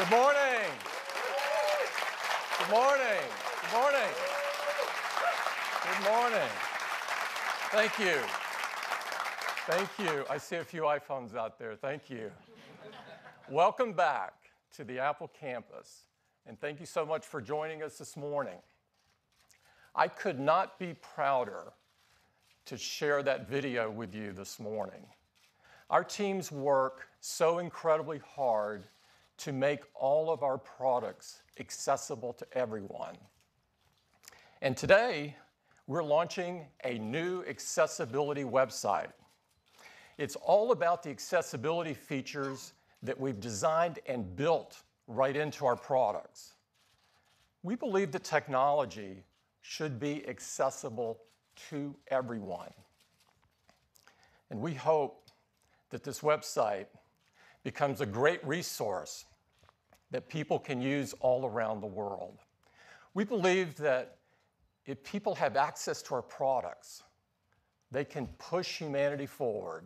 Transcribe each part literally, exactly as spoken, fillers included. Good morning. Good morning. Good morning. Good morning. Thank you. Thank you. I see a few iPhones out there. Thank you. Welcome back to the Apple campus, and thank you so much for joining us this morning. I could not be prouder to share that video with you this morning. Our teams work so incredibly hard to make all of our products accessible to everyone. And today, we're launching a new accessibility website. It's all about the accessibility features that we've designed and built right into our products. We believe that technology should be accessible to everyone. And we hope that this website becomes a great resource that people can use all around the world. We believe that if people have access to our products, they can push humanity forward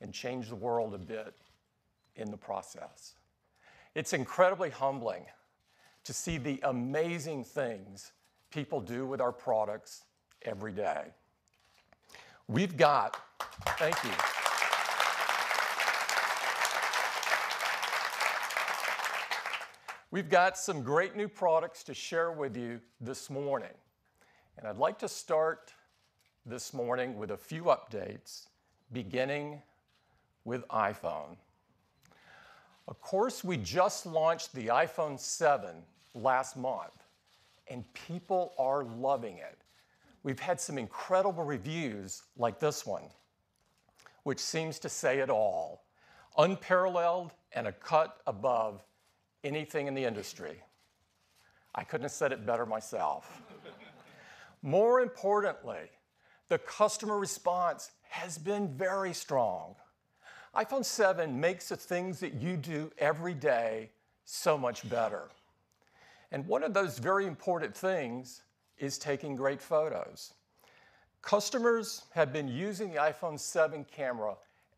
and change the world a bit in the process. It's incredibly humbling to see the amazing things people do with our products every day. We've got, thank you. We've got some great new products to share with you this morning. And I'd like to start this morning with a few updates, beginning with iPhone. Of course, we just launched the iPhone seven last month, and people are loving it. We've had some incredible reviews like this one, which seems to say it all. Unparalleled and a cut above anything in the industry. I couldn't have said it better myself. More importantly, the customer response has been very strong. iPhone seven makes the things that you do every day so much better. And one of those very important things is taking great photos. Customers have been using the iPhone seven camera,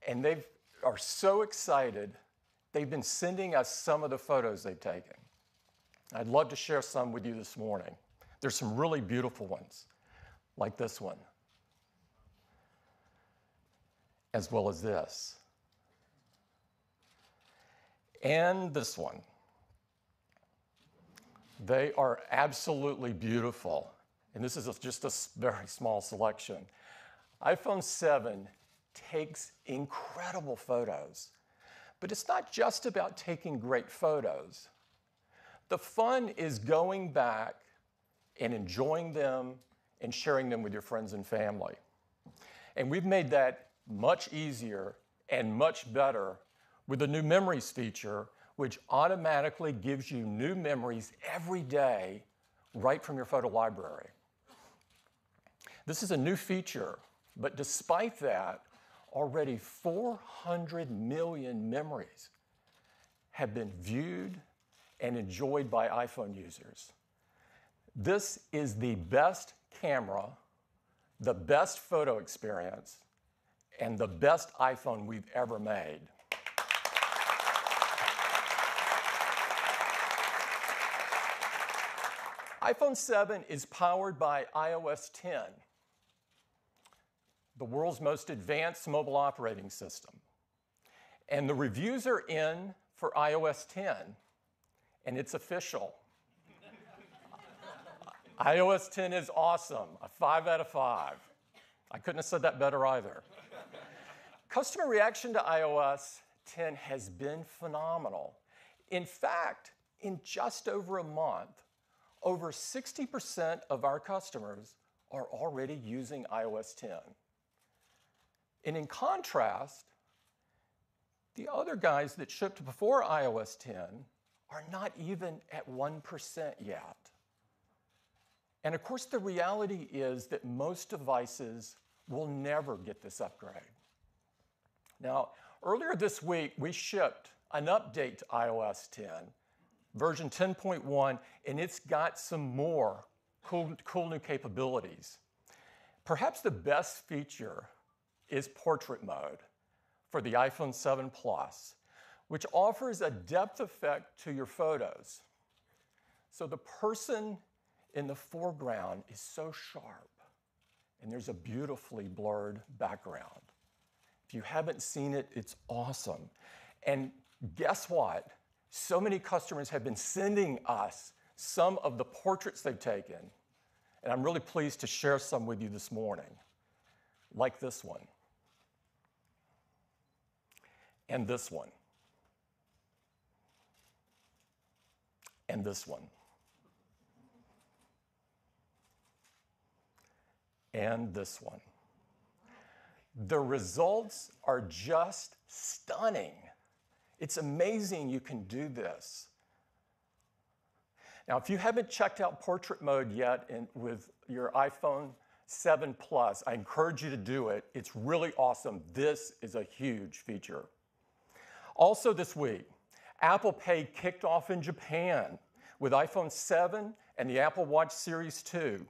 and they are so excited. They've been sending us some of the photos they've taken. I'd love to share some with you this morning. There's some really beautiful ones, like this one, as well as this, and this one. They are absolutely beautiful. And this is just a very small selection. iPhone seven takes incredible photos. But it's not just about taking great photos. The fun is going back and enjoying them and sharing them with your friends and family. And we've made that much easier and much better with the new memories feature, which automatically gives you new memories every day right from your photo library. This is a new feature, but despite that, already four hundred million memories have been viewed and enjoyed by iPhone users. This is the best camera, the best photo experience, and the best iPhone we've ever made. iPhone seven is powered by iOS ten, the world's most advanced mobile operating system. And the reviews are in for iOS ten, and it's official. iOS ten is awesome, a five out of five. I couldn't have said that better either. Customer reaction to iOS ten has been phenomenal. In fact, in just over a month, over sixty percent of our customers are already using iOS ten. And in contrast, the other guys that shipped before iOS ten are not even at one percent yet. And of course, the reality is that most devices will never get this upgrade. Now, earlier this week, we shipped an update to iOS ten. Version ten point one, and it's got some more cool, cool new capabilities. Perhaps the best feature is portrait mode for the iPhone seven Plus, which offers a depth effect to your photos. So the person in the foreground is so sharp, and there's a beautifully blurred background. If you haven't seen it, it's awesome. And guess what? So many customers have been sending us some of the portraits they've taken, and I'm really pleased to share some with you this morning, like this one, and this one, and this one, and this one. The results are just stunning. It's amazing you can do this. Now, if you haven't checked out portrait mode yet in, with your iPhone seven Plus, I encourage you to do it. It's really awesome. This is a huge feature. Also this week, Apple Pay kicked off in Japan with iPhone seven and the Apple Watch Series two.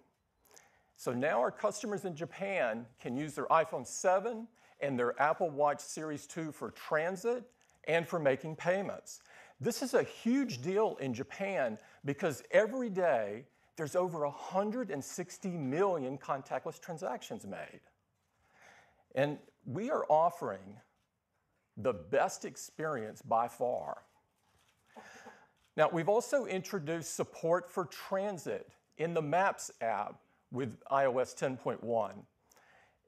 So now our customers in Japan can use their iPhone seven and their Apple Watch Series two for transit and for making payments. This is a huge deal in Japan because every day there's over one hundred sixty million contactless transactions made. And we are offering the best experience by far. Now, we've also introduced support for transit in the Maps app with iOS ten point one.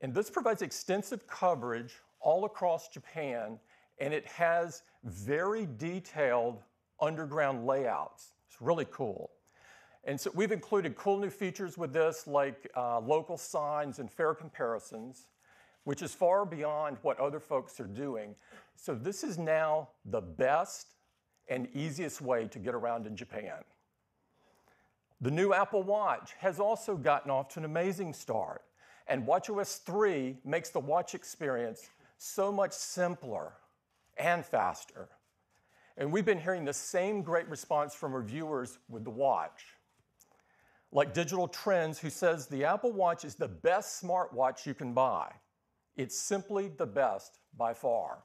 And this provides extensive coverage all across Japan, and it has very detailed underground layouts. It's really cool. And so we've included cool new features with this, like uh, local signs and fare comparisons, which is far beyond what other folks are doing. So this is now the best and easiest way to get around in Japan. The new Apple Watch has also gotten off to an amazing start. And watchOS three makes the watch experience so much simpler and faster. And we've been hearing the same great response from reviewers with the watch. Like Digital Trends, who says the Apple Watch is the best smartwatch you can buy. It's simply the best by far.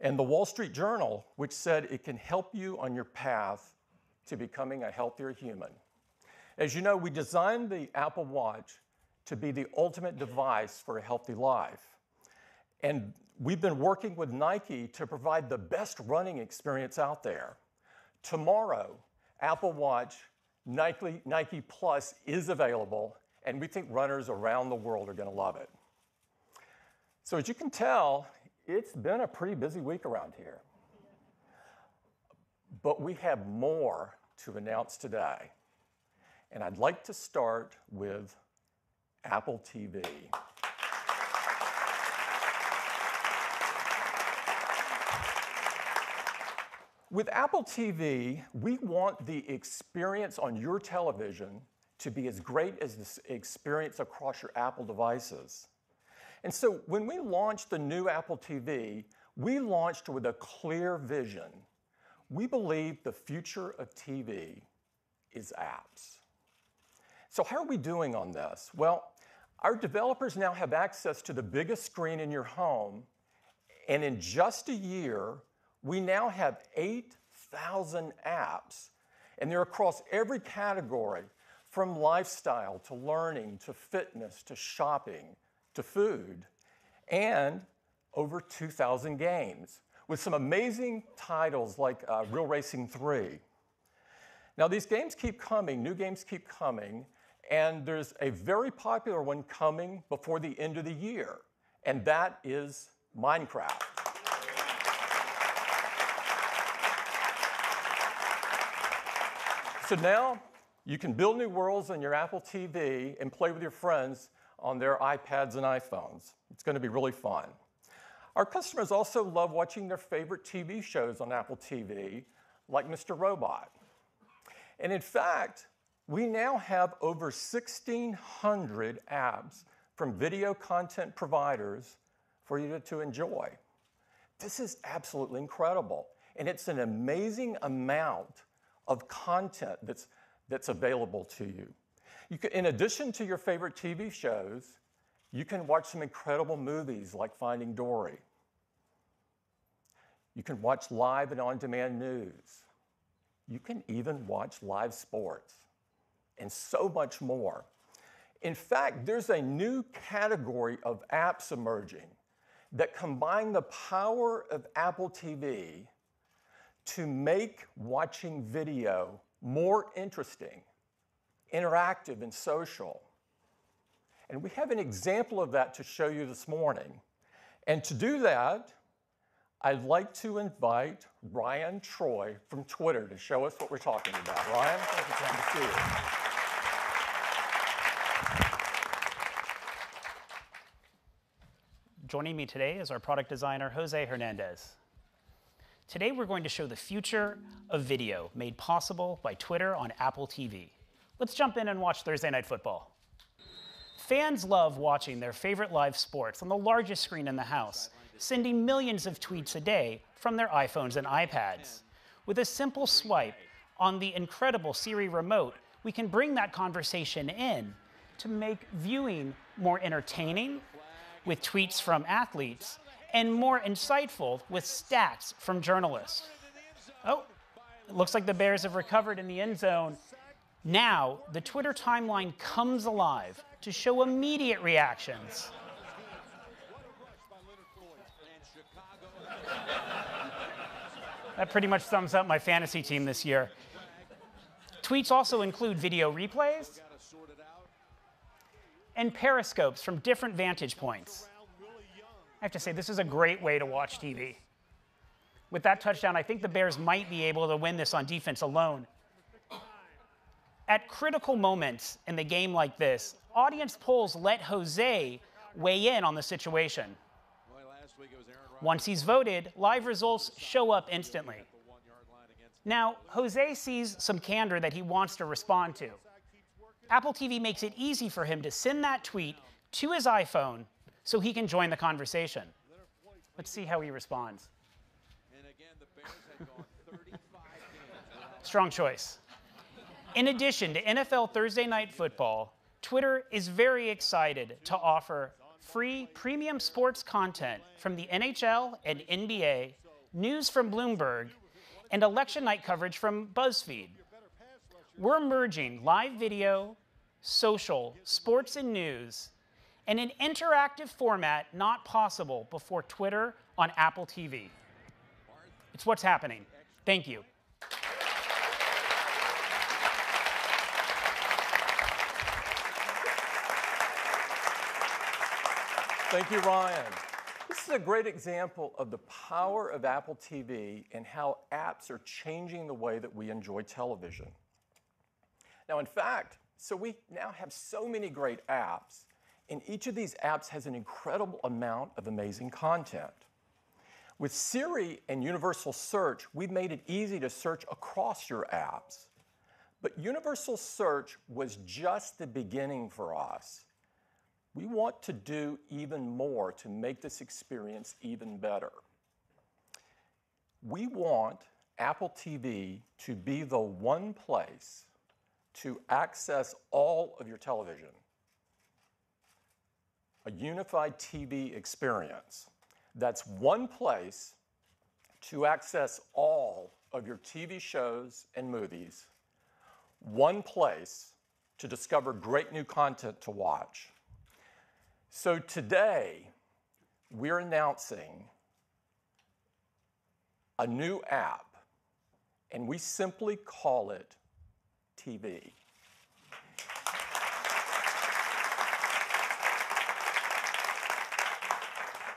And the Wall Street Journal, which said it can help you on your path to becoming a healthier human. As you know, we designed the Apple Watch to be the ultimate device for a healthy life. And we've been working with Nike to provide the best running experience out there. Tomorrow, Apple Watch Nike, Nike Plus is available, and we think runners around the world are going to love it. So as you can tell, it's been a pretty busy week around here. But we have more to announce today. And I'd like to start with Apple T V. With Apple T V, we want the experience on your television to be as great as the experience across your Apple devices. And so when we launched the new Apple T V, we launched with a clear vision. We believe the future of T V is apps. So how are we doing on this? Well, our developers now have access to the biggest screen in your home, and in just a year, we now have eight thousand apps, and they're across every category, from lifestyle to learning to fitness to shopping to food, and over two thousand games, with some amazing titles like uh, Real Racing three. Now, these games keep coming, new games keep coming, and there's a very popular one coming before the end of the year, and that is Minecraft. So now you can build new worlds on your Apple T V and play with your friends on their iPads and iPhones. It's going to be really fun. Our customers also love watching their favorite T V shows on Apple T V, like Mister Robot. And in fact, we now have over sixteen hundred apps from video content providers for you to enjoy. This is absolutely incredible. And it's an amazing amount of content that's, that's available to you. You can, in addition to your favorite T V shows, you can watch some incredible movies like Finding Dory. You can watch live and on-demand news. You can even watch live sports and so much more. In fact, there's a new category of apps emerging that combine the power of Apple T V to make watching video more interesting, interactive, and social. And we have an example of that to show you this morning. And to do that, I'd like to invite Ryan Troy from Twitter to show us what we're talking about. Ryan, thank you for coming to see you. Joining me today is our product designer, Jose Hernandez. Today we're going to show the future of video made possible by Twitter on Apple T V. Let's jump in and watch Thursday Night Football. Fans love watching their favorite live sports on the largest screen in the house, sending millions of tweets a day from their iPhones and iPads. With a simple swipe on the incredible Siri remote, we can bring that conversation in to make viewing more entertaining with tweets from athletes and more insightful with stats from journalists. Oh, it looks like the Bears have recovered in the end zone. Now, the Twitter timeline comes alive to show immediate reactions. That pretty much sums up my fantasy team this year. Tweets also include video replays and periscopes from different vantage points. I have to say, this is a great way to watch T V. With that touchdown, I think the Bears might be able to win this on defense alone. At critical moments in the game like this, audience polls let Jose weigh in on the situation. Once he's voted, live results show up instantly. Now, Jose sees some candor that he wants to respond to. Apple T V makes it easy for him to send that tweet to his iPhone so he can join the conversation. Let's see how he responds. Strong choice. In addition to N F L Thursday Night Football, Twitter is very excited to offer free premium sports content from the N H L and N B A, news from Bloomberg, and election night coverage from BuzzFeed. We're merging live video, social, sports and news in an interactive format not possible before Twitter on Apple T V. It's what's happening. Thank you. Thank you, Ryan. This is a great example of the power of Apple T V and how apps are changing the way that we enjoy television. Now, in fact, so we now have so many great apps, and each of these apps has an incredible amount of amazing content. With Siri and Universal Search, we've made it easy to search across your apps. But Universal Search was just the beginning for us. We want to do even more to make this experience even better. We want Apple T V to be the one place to access all of your television, a unified T V experience. That's one place to access all of your T V shows and movies, one place to discover great new content to watch. So today, we're announcing a new app, and we simply call it T V.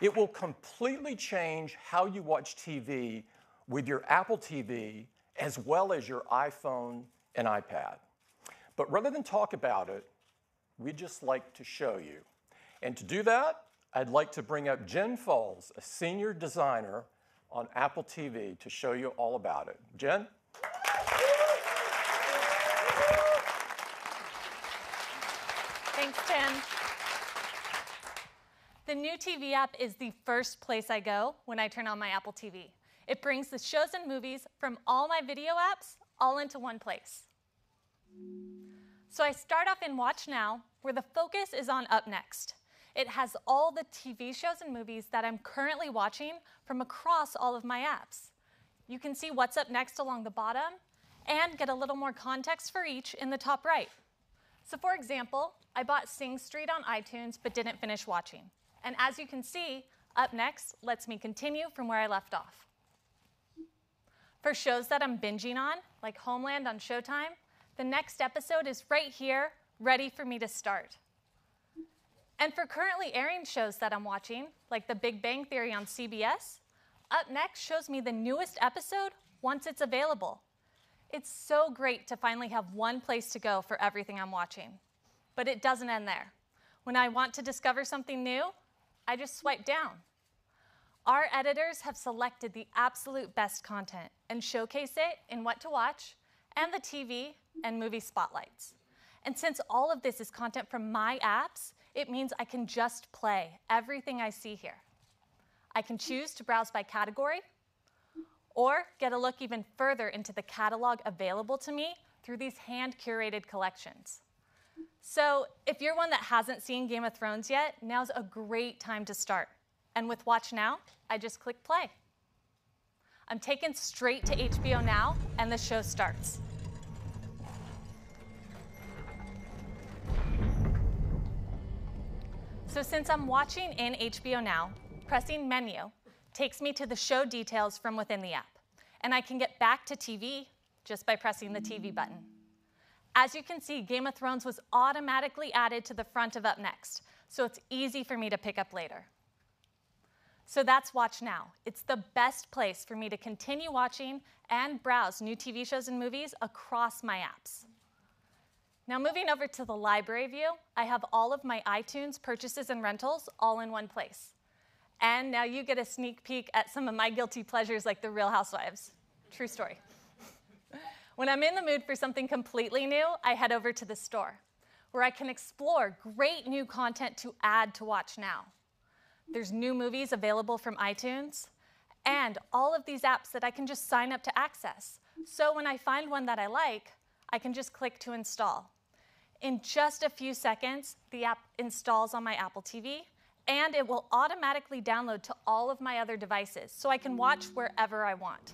It will completely change how you watch T V with your Apple T V as well as your iPhone and iPad. But rather than talk about it, we'd just like to show you. And to do that, I'd like to bring up Jen Foles, a senior designer on Apple T V, to show you all about it. Jen? Thanks, Tim. The new T V app is the first place I go when I turn on my Apple T V. It brings the shows and movies from all my video apps all into one place. So I start off in Watch Now, where the focus is on Up Next. It has all the T V shows and movies that I'm currently watching from across all of my apps. You can see what's up next along the bottom and get a little more context for each in the top right. So for example, I bought Sing Street on iTunes but didn't finish watching. And as you can see, Up Next lets me continue from where I left off. For shows that I'm binging on, like Homeland on Showtime, the next episode is right here, ready for me to start. And for currently airing shows that I'm watching, like The Big Bang Theory on C B S, Up Next shows me the newest episode once it's available. It's so great to finally have one place to go for everything I'm watching. But it doesn't end there. When I want to discover something new, I just swipe down. Our editors have selected the absolute best content and showcase it in What to Watch and the T V and movie spotlights. And since all of this is content from my apps, it means I can just play everything I see here. I can choose to browse by category or get a look even further into the catalog available to me through these hand-curated collections. So if you're one that hasn't seen Game of Thrones yet, now's a great time to start. And with Watch Now, I just click play. I'm taken straight to H B O Now, and the show starts. So since I'm watching in H B O Now, pressing Menu takes me to the show details from within the app. And I can get back to T V just by pressing the T V button. As you can see, Game of Thrones was automatically added to the front of Up Next, so it's easy for me to pick up later. So that's Watch Now. It's the best place for me to continue watching and browse new T V shows and movies across my apps. Now moving over to the library view, I have all of my iTunes purchases and rentals all in one place. And now you get a sneak peek at some of my guilty pleasures like The Real Housewives. True story. When I'm in the mood for something completely new, I head over to the store, where I can explore great new content to add to Watch Now. There's new movies available from iTunes, and all of these apps that I can just sign up to access. So when I find one that I like, I can just click to install. In just a few seconds, the app installs on my Apple T V, and it will automatically download to all of my other devices, so I can watch wherever I want.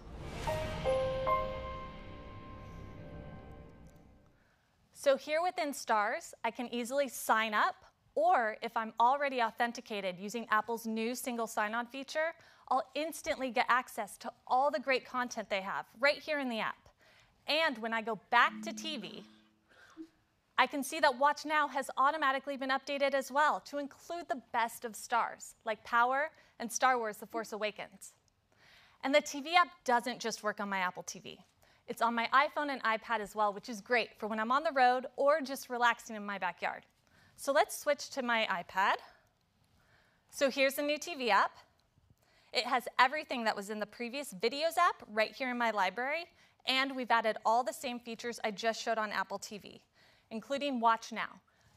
So here within Stars, I can easily sign up, or if I'm already authenticated using Apple's new single sign-on feature, I'll instantly get access to all the great content they have right here in the app. And when I go back to T V, I can see that Watch Now has automatically been updated as well to include the best of Stars, like Power and Star Wars: The Force Awakens. And the T V app doesn't just work on my Apple T V. It's on my iPhone and iPad as well, which is great for when I'm on the road or just relaxing in my backyard. So let's switch to my iPad. So here's the new T V app. It has everything that was in the previous Videos app right here in my library, and we've added all the same features I just showed on Apple T V, including Watch Now.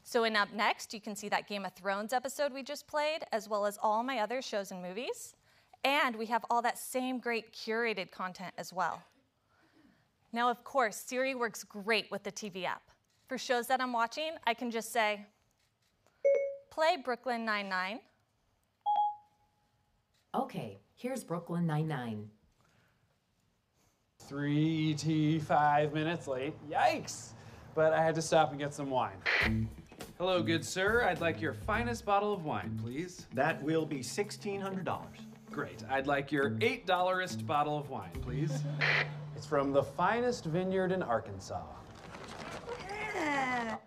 So in Up Next, you can see that Game of Thrones episode we just played, as well as all my other shows and movies. And we have all that same great curated content as well. Now, of course, Siri works great with the T V app. For shows that I'm watching, I can just say, play Brooklyn Nine-Nine. Okay, here's Brooklyn Nine-Nine. Three to five minutes late, yikes! But I had to stop and get some wine. Hello, good sir, I'd like your finest bottle of wine, please. That will be sixteen hundred dollars. Great, I'd like your eight dollarest bottle of wine, please. It's from the finest vineyard in Arkansas. Yeah.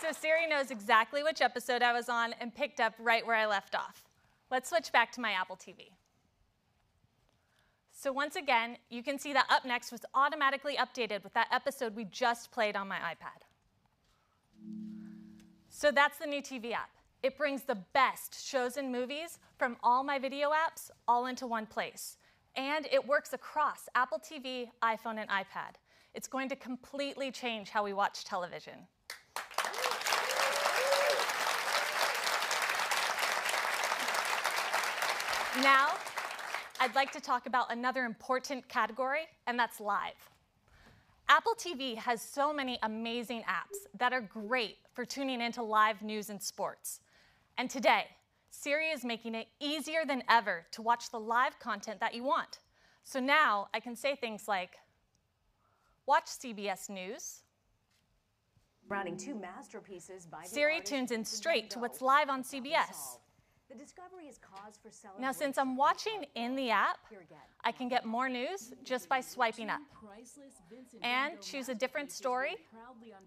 So Siri knows exactly which episode I was on and picked up right where I left off. Let's switch back to my Apple T V. So once again, you can see that Up Next was automatically updated with that episode we just played on my iPad. So that's the new T V app. It brings the best shows and movies from all my video apps all into one place. And it works across Apple T V, iPhone, and iPad. It's going to completely change how we watch television. Now, I'd like to talk about another important category, and that's live. Apple T V has so many amazing apps that are great for tuning into live news and sports. And today, Siri is making it easier than ever to watch the live content that you want. So now I can say things like, watch C B S News. Rounding two masterpieces by Siri tunes in straight to what's live on C B S. The discovery is cause for now, since I'm watching in the app, I can get more news just by swiping up and choose a different story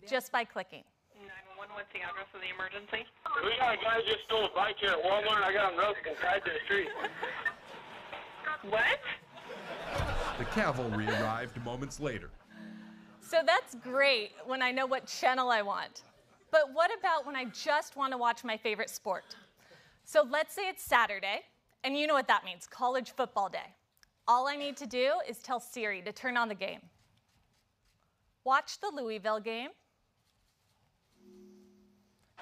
just by clicking. nine one one, what's the address of the emergency? We got a guy just stole a bike here at Walmart, and I got him roasted and tied to the street. What? The cavalry arrived moments later. So that's great when I know what channel I want. But what about when I just want to watch my favorite sport? So let's say it's Saturday, and you know what that means, college football day. All I need to do is tell Siri to turn on the game. Watch the Louisville game.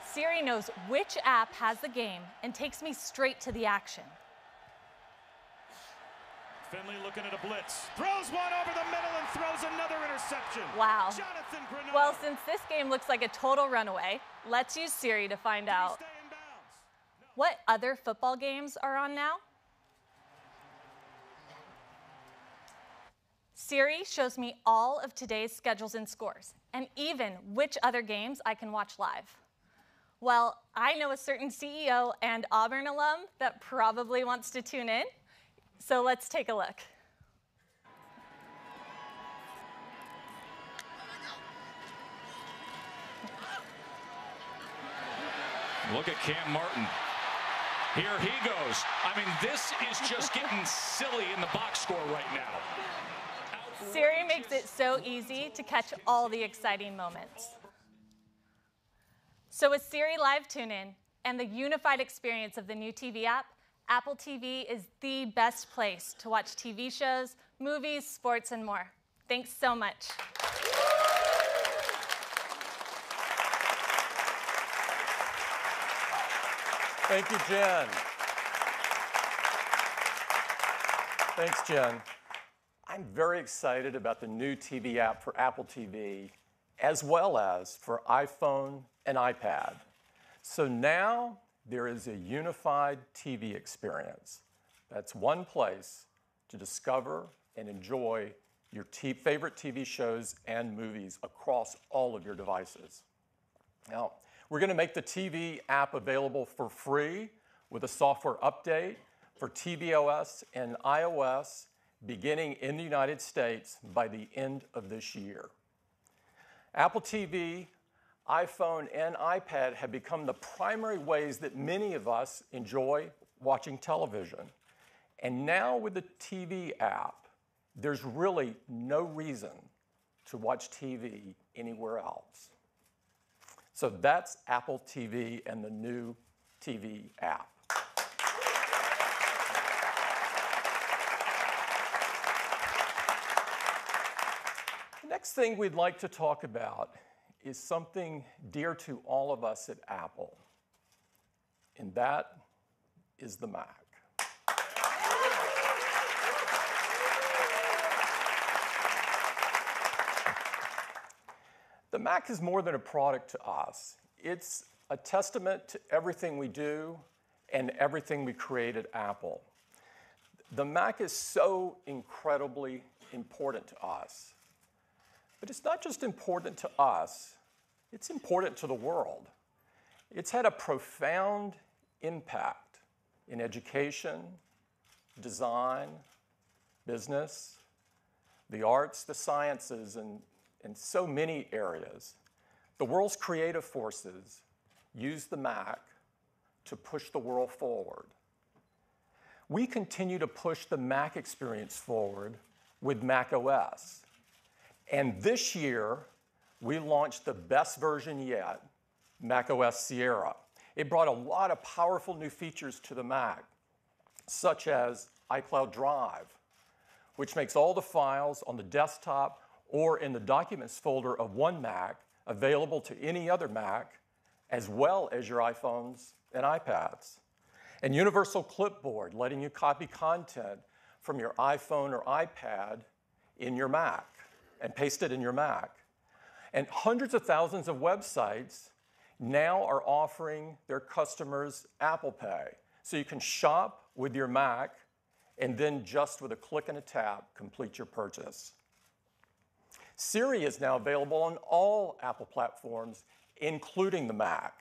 Siri knows which app has the game and takes me straight to the action. Finley looking at a blitz, throws one over the middle and throws another interception. Wow. Well, since this game looks like a total runaway, let's use Siri to find out no. what other football games are on now. Siri shows me all of today's schedules and scores, and even which other games I can watch live. Well, I know a certain C E O and Auburn alum that probably wants to tune in. So let's take a look. Look at Cam Martin. Here he goes. I mean, this is just getting silly in the box score right now. Siri makes it so easy to catch all the exciting moments. So with Siri Live Tune-In and the unified experience of the new T V app, Apple T V is the best place to watch T V shows, movies, sports, and more. Thanks so much. Thank you, Jen. Thanks, Jen. I'm very excited about the new T V app for Apple T V, as well as for iPhone and iPad. So now, there is a unified T V experience. That's one place to discover and enjoy your favorite T V shows and movies across all of your devices. Now, we're going to make the T V app available for free with a software update for tvOS and iOS beginning in the United States by the end of this year. Apple T V, iPhone and iPad have become the primary ways that many of us enjoy watching television. And now with the T V app, there's really no reason to watch T V anywhere else. So that's Apple T V and the new T V app. The next thing we'd like to talk about is something dear to all of us at Apple, and that is the Mac. The Mac is more than a product to us. It's a testament to everything we do and everything we create at Apple. The Mac is so incredibly important to us. But it's not just important to us, it's important to the world. It's had a profound impact in education, design, business, the arts, the sciences, and, and so many areas. The world's creative forces use the Mac to push the world forward. We continue to push the Mac experience forward with macOS. And this year, we launched the best version yet, macOS Sierra. It brought a lot of powerful new features to the Mac, such as iCloud Drive, which makes all the files on the desktop or in the Documents folder of one Mac available to any other Mac, as well as your iPhones and iPads. And Universal Clipboard, letting you copy content from your iPhone or iPad in your Mac. and paste it in your Mac. And hundreds of thousands of websites now are offering their customers Apple Pay. So you can shop with your Mac and then just with a click and a tap, complete your purchase. Siri is now available on all Apple platforms, including the Mac.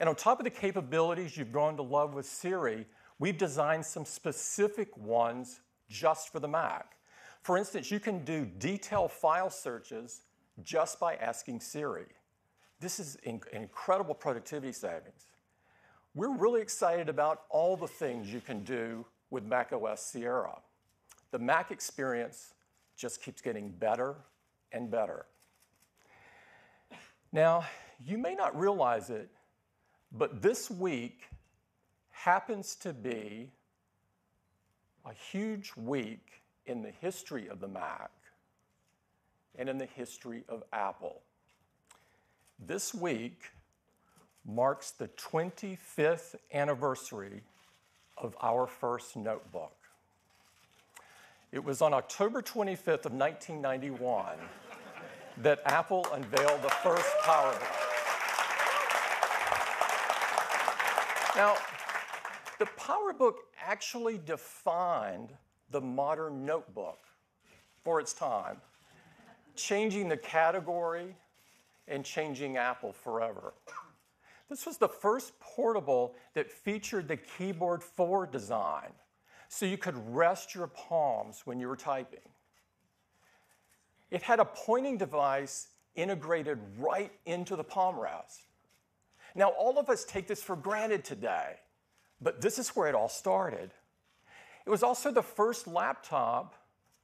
And on top of the capabilities you've grown to love with Siri, we've designed some specific ones just for the Mac. For instance, you can do detailed file searches just by asking Siri. This is in- incredible productivity savings. We're really excited about all the things you can do with macOS Sierra. The Mac experience just keeps getting better and better. Now, you may not realize it, but this week happens to be a huge week in the history of the Mac and in the history of Apple. This week marks the twenty-fifth anniversary of our first notebook. It was on October twenty-fifth of nineteen ninety-one that Apple unveiled the first PowerBook. Now, the PowerBook actually defined the modern notebook for its time, changing the category and changing Apple forever. This was the first portable that featured the keyboard forward design, so you could rest your palms when you were typing. It had a pointing device integrated right into the palm rest. Now, all of us take this for granted today, but this is where it all started. It was also the first laptop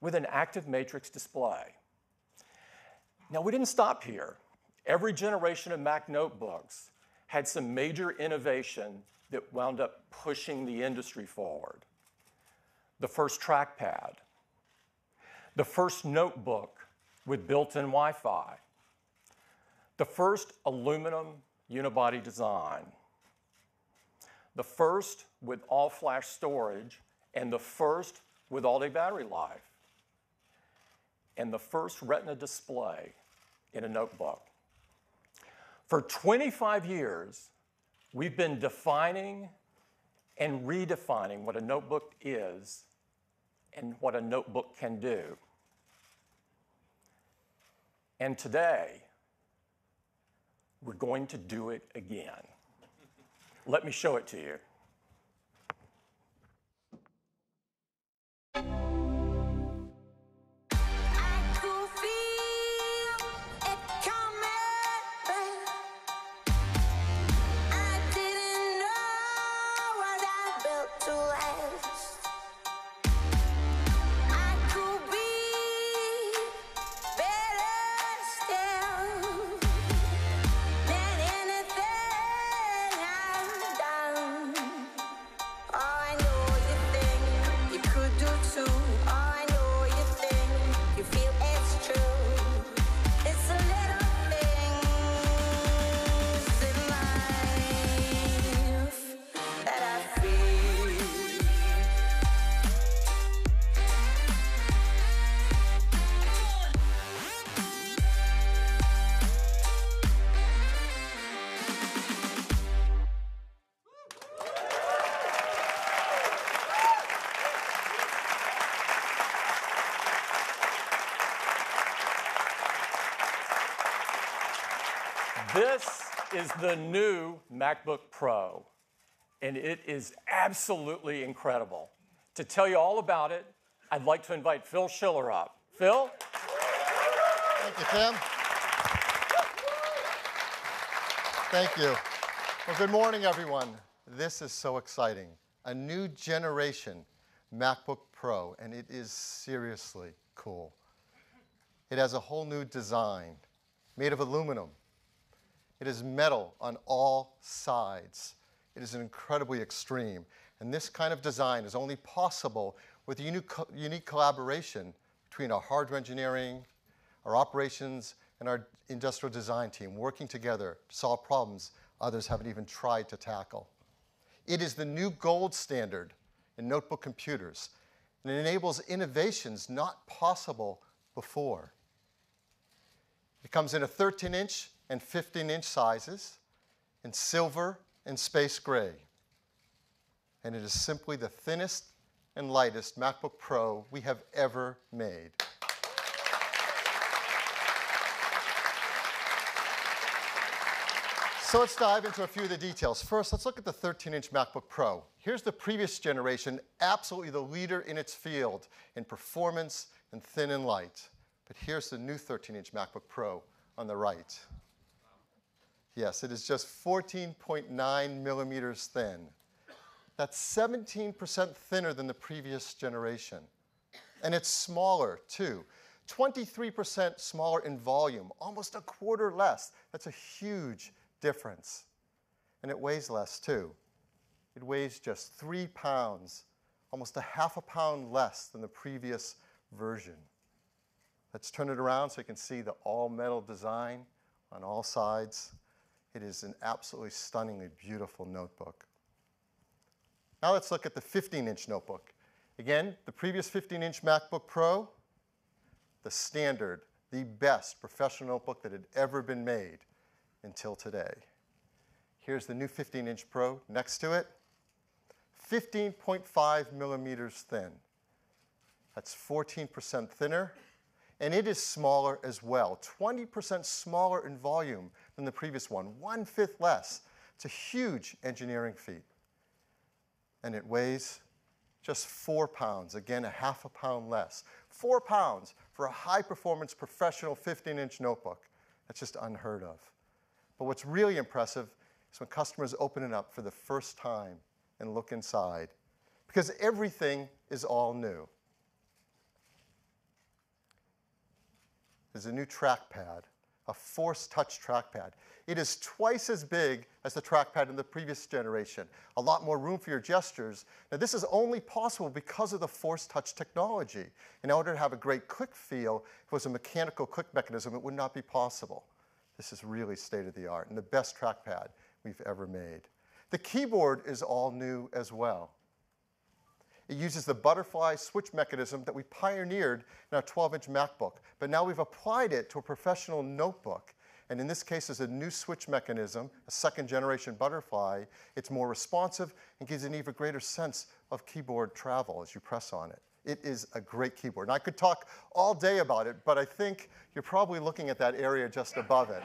with an active matrix display. Now, we didn't stop here. Every generation of Mac notebooks had some major innovation that wound up pushing the industry forward. The first trackpad, the first notebook with built-in Wi-Fi, the first aluminum unibody design, the first with all-flash storage, and the first with all-day battery life, and the first Retina display in a notebook. For twenty-five years, we've been defining and redefining what a notebook is and what a notebook can do. And today, we're going to do it again. Let me show it to you. This is the new MacBook Pro, and it is absolutely incredible. To tell you all about it, I'd like to invite Phil Schiller up. Phil? Thank you, Tim. Thank you. Well, good morning, everyone. This is so exciting. A new generation MacBook Pro, and it is seriously cool. It has a whole new design, made of aluminum. It is metal on all sides. It is incredibly extreme. And this kind of design is only possible with the unique, unique collaboration between our hardware engineering, our operations, and our industrial design team working together to solve problems others haven't even tried to tackle. It is the new gold standard in notebook computers, and it enables innovations not possible before. comes in a thirteen inch and fifteen inch sizes, in silver and space gray. And it is simply the thinnest and lightest MacBook Pro we have ever made. So let's dive into a few of the details. First, let's look at the thirteen inch MacBook Pro. Here's the previous generation, absolutely the leader in its field in performance and thin and light. But here's the new thirteen inch MacBook Pro on the right. Yes, it is just fourteen point nine millimeters thin. That's seventeen percent thinner than the previous generation. And it's smaller, too. twenty-three percent smaller in volume, almost a quarter less. That's a huge difference. And it weighs less, too. It weighs just three pounds, almost a half a pound less than the previous version. Let's turn it around so you can see the all-metal design on all sides. It is an absolutely stunningly beautiful notebook. Now let's look at the fifteen inch notebook. Again, the previous fifteen inch MacBook Pro, the standard, the best professional notebook that had ever been made until today. Here's the new fifteen inch Pro next to it, fifteen point five millimeters thin. That's fourteen percent thinner, and it is smaller as well, twenty percent smaller in volume than the previous one, one-fifth less. It's a huge engineering feat. And it weighs just four pounds, again, a half a pound less. Four pounds for a high-performance professional fifteen inch notebook. That's just unheard of. But what's really impressive is when customers open it up for the first time and look inside, because everything is all new. There's a new trackpad, a force touch trackpad. It is twice as big as the trackpad in the previous generation. A lot more room for your gestures. Now, this is only possible because of the force touch technology. In order to have a great click feel, if it was a mechanical click mechanism, it would not be possible. This is really state of the art and the best trackpad we've ever made. The keyboard is all new as well. It uses the butterfly switch mechanism that we pioneered in our twelve inch MacBook, but now we've applied it to a professional notebook. And in this case, there's a new switch mechanism, a second generation butterfly. It's more responsive and gives an even greater sense of keyboard travel as you press on it. It is a great keyboard. And I could talk all day about it, but I think you're probably looking at that area just above it.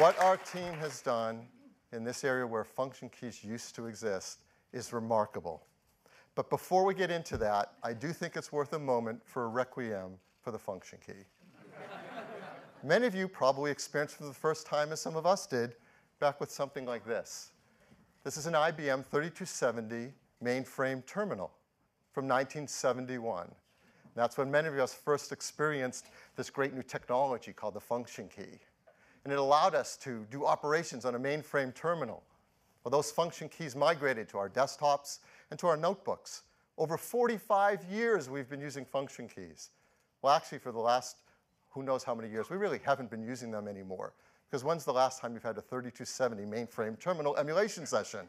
What our team has done in this area where function keys used to exist is remarkable. But before we get into that, I do think it's worth a moment for a requiem for the function key. Many of you probably experienced for the first time, as some of us did, back with something like this. This is an I B M thirty-two seventy mainframe terminal from nineteen seventy-one. That's when many of us first experienced this great new technology called the function key. And it allowed us to do operations on a mainframe terminal. Well, those function keys migrated to our desktops and to our notebooks. Over forty-five years we've been using function keys. Well, actually, for the last who knows how many years, we really haven't been using them anymore. Because when's the last time you've had a thirty-two seventy mainframe terminal emulation session?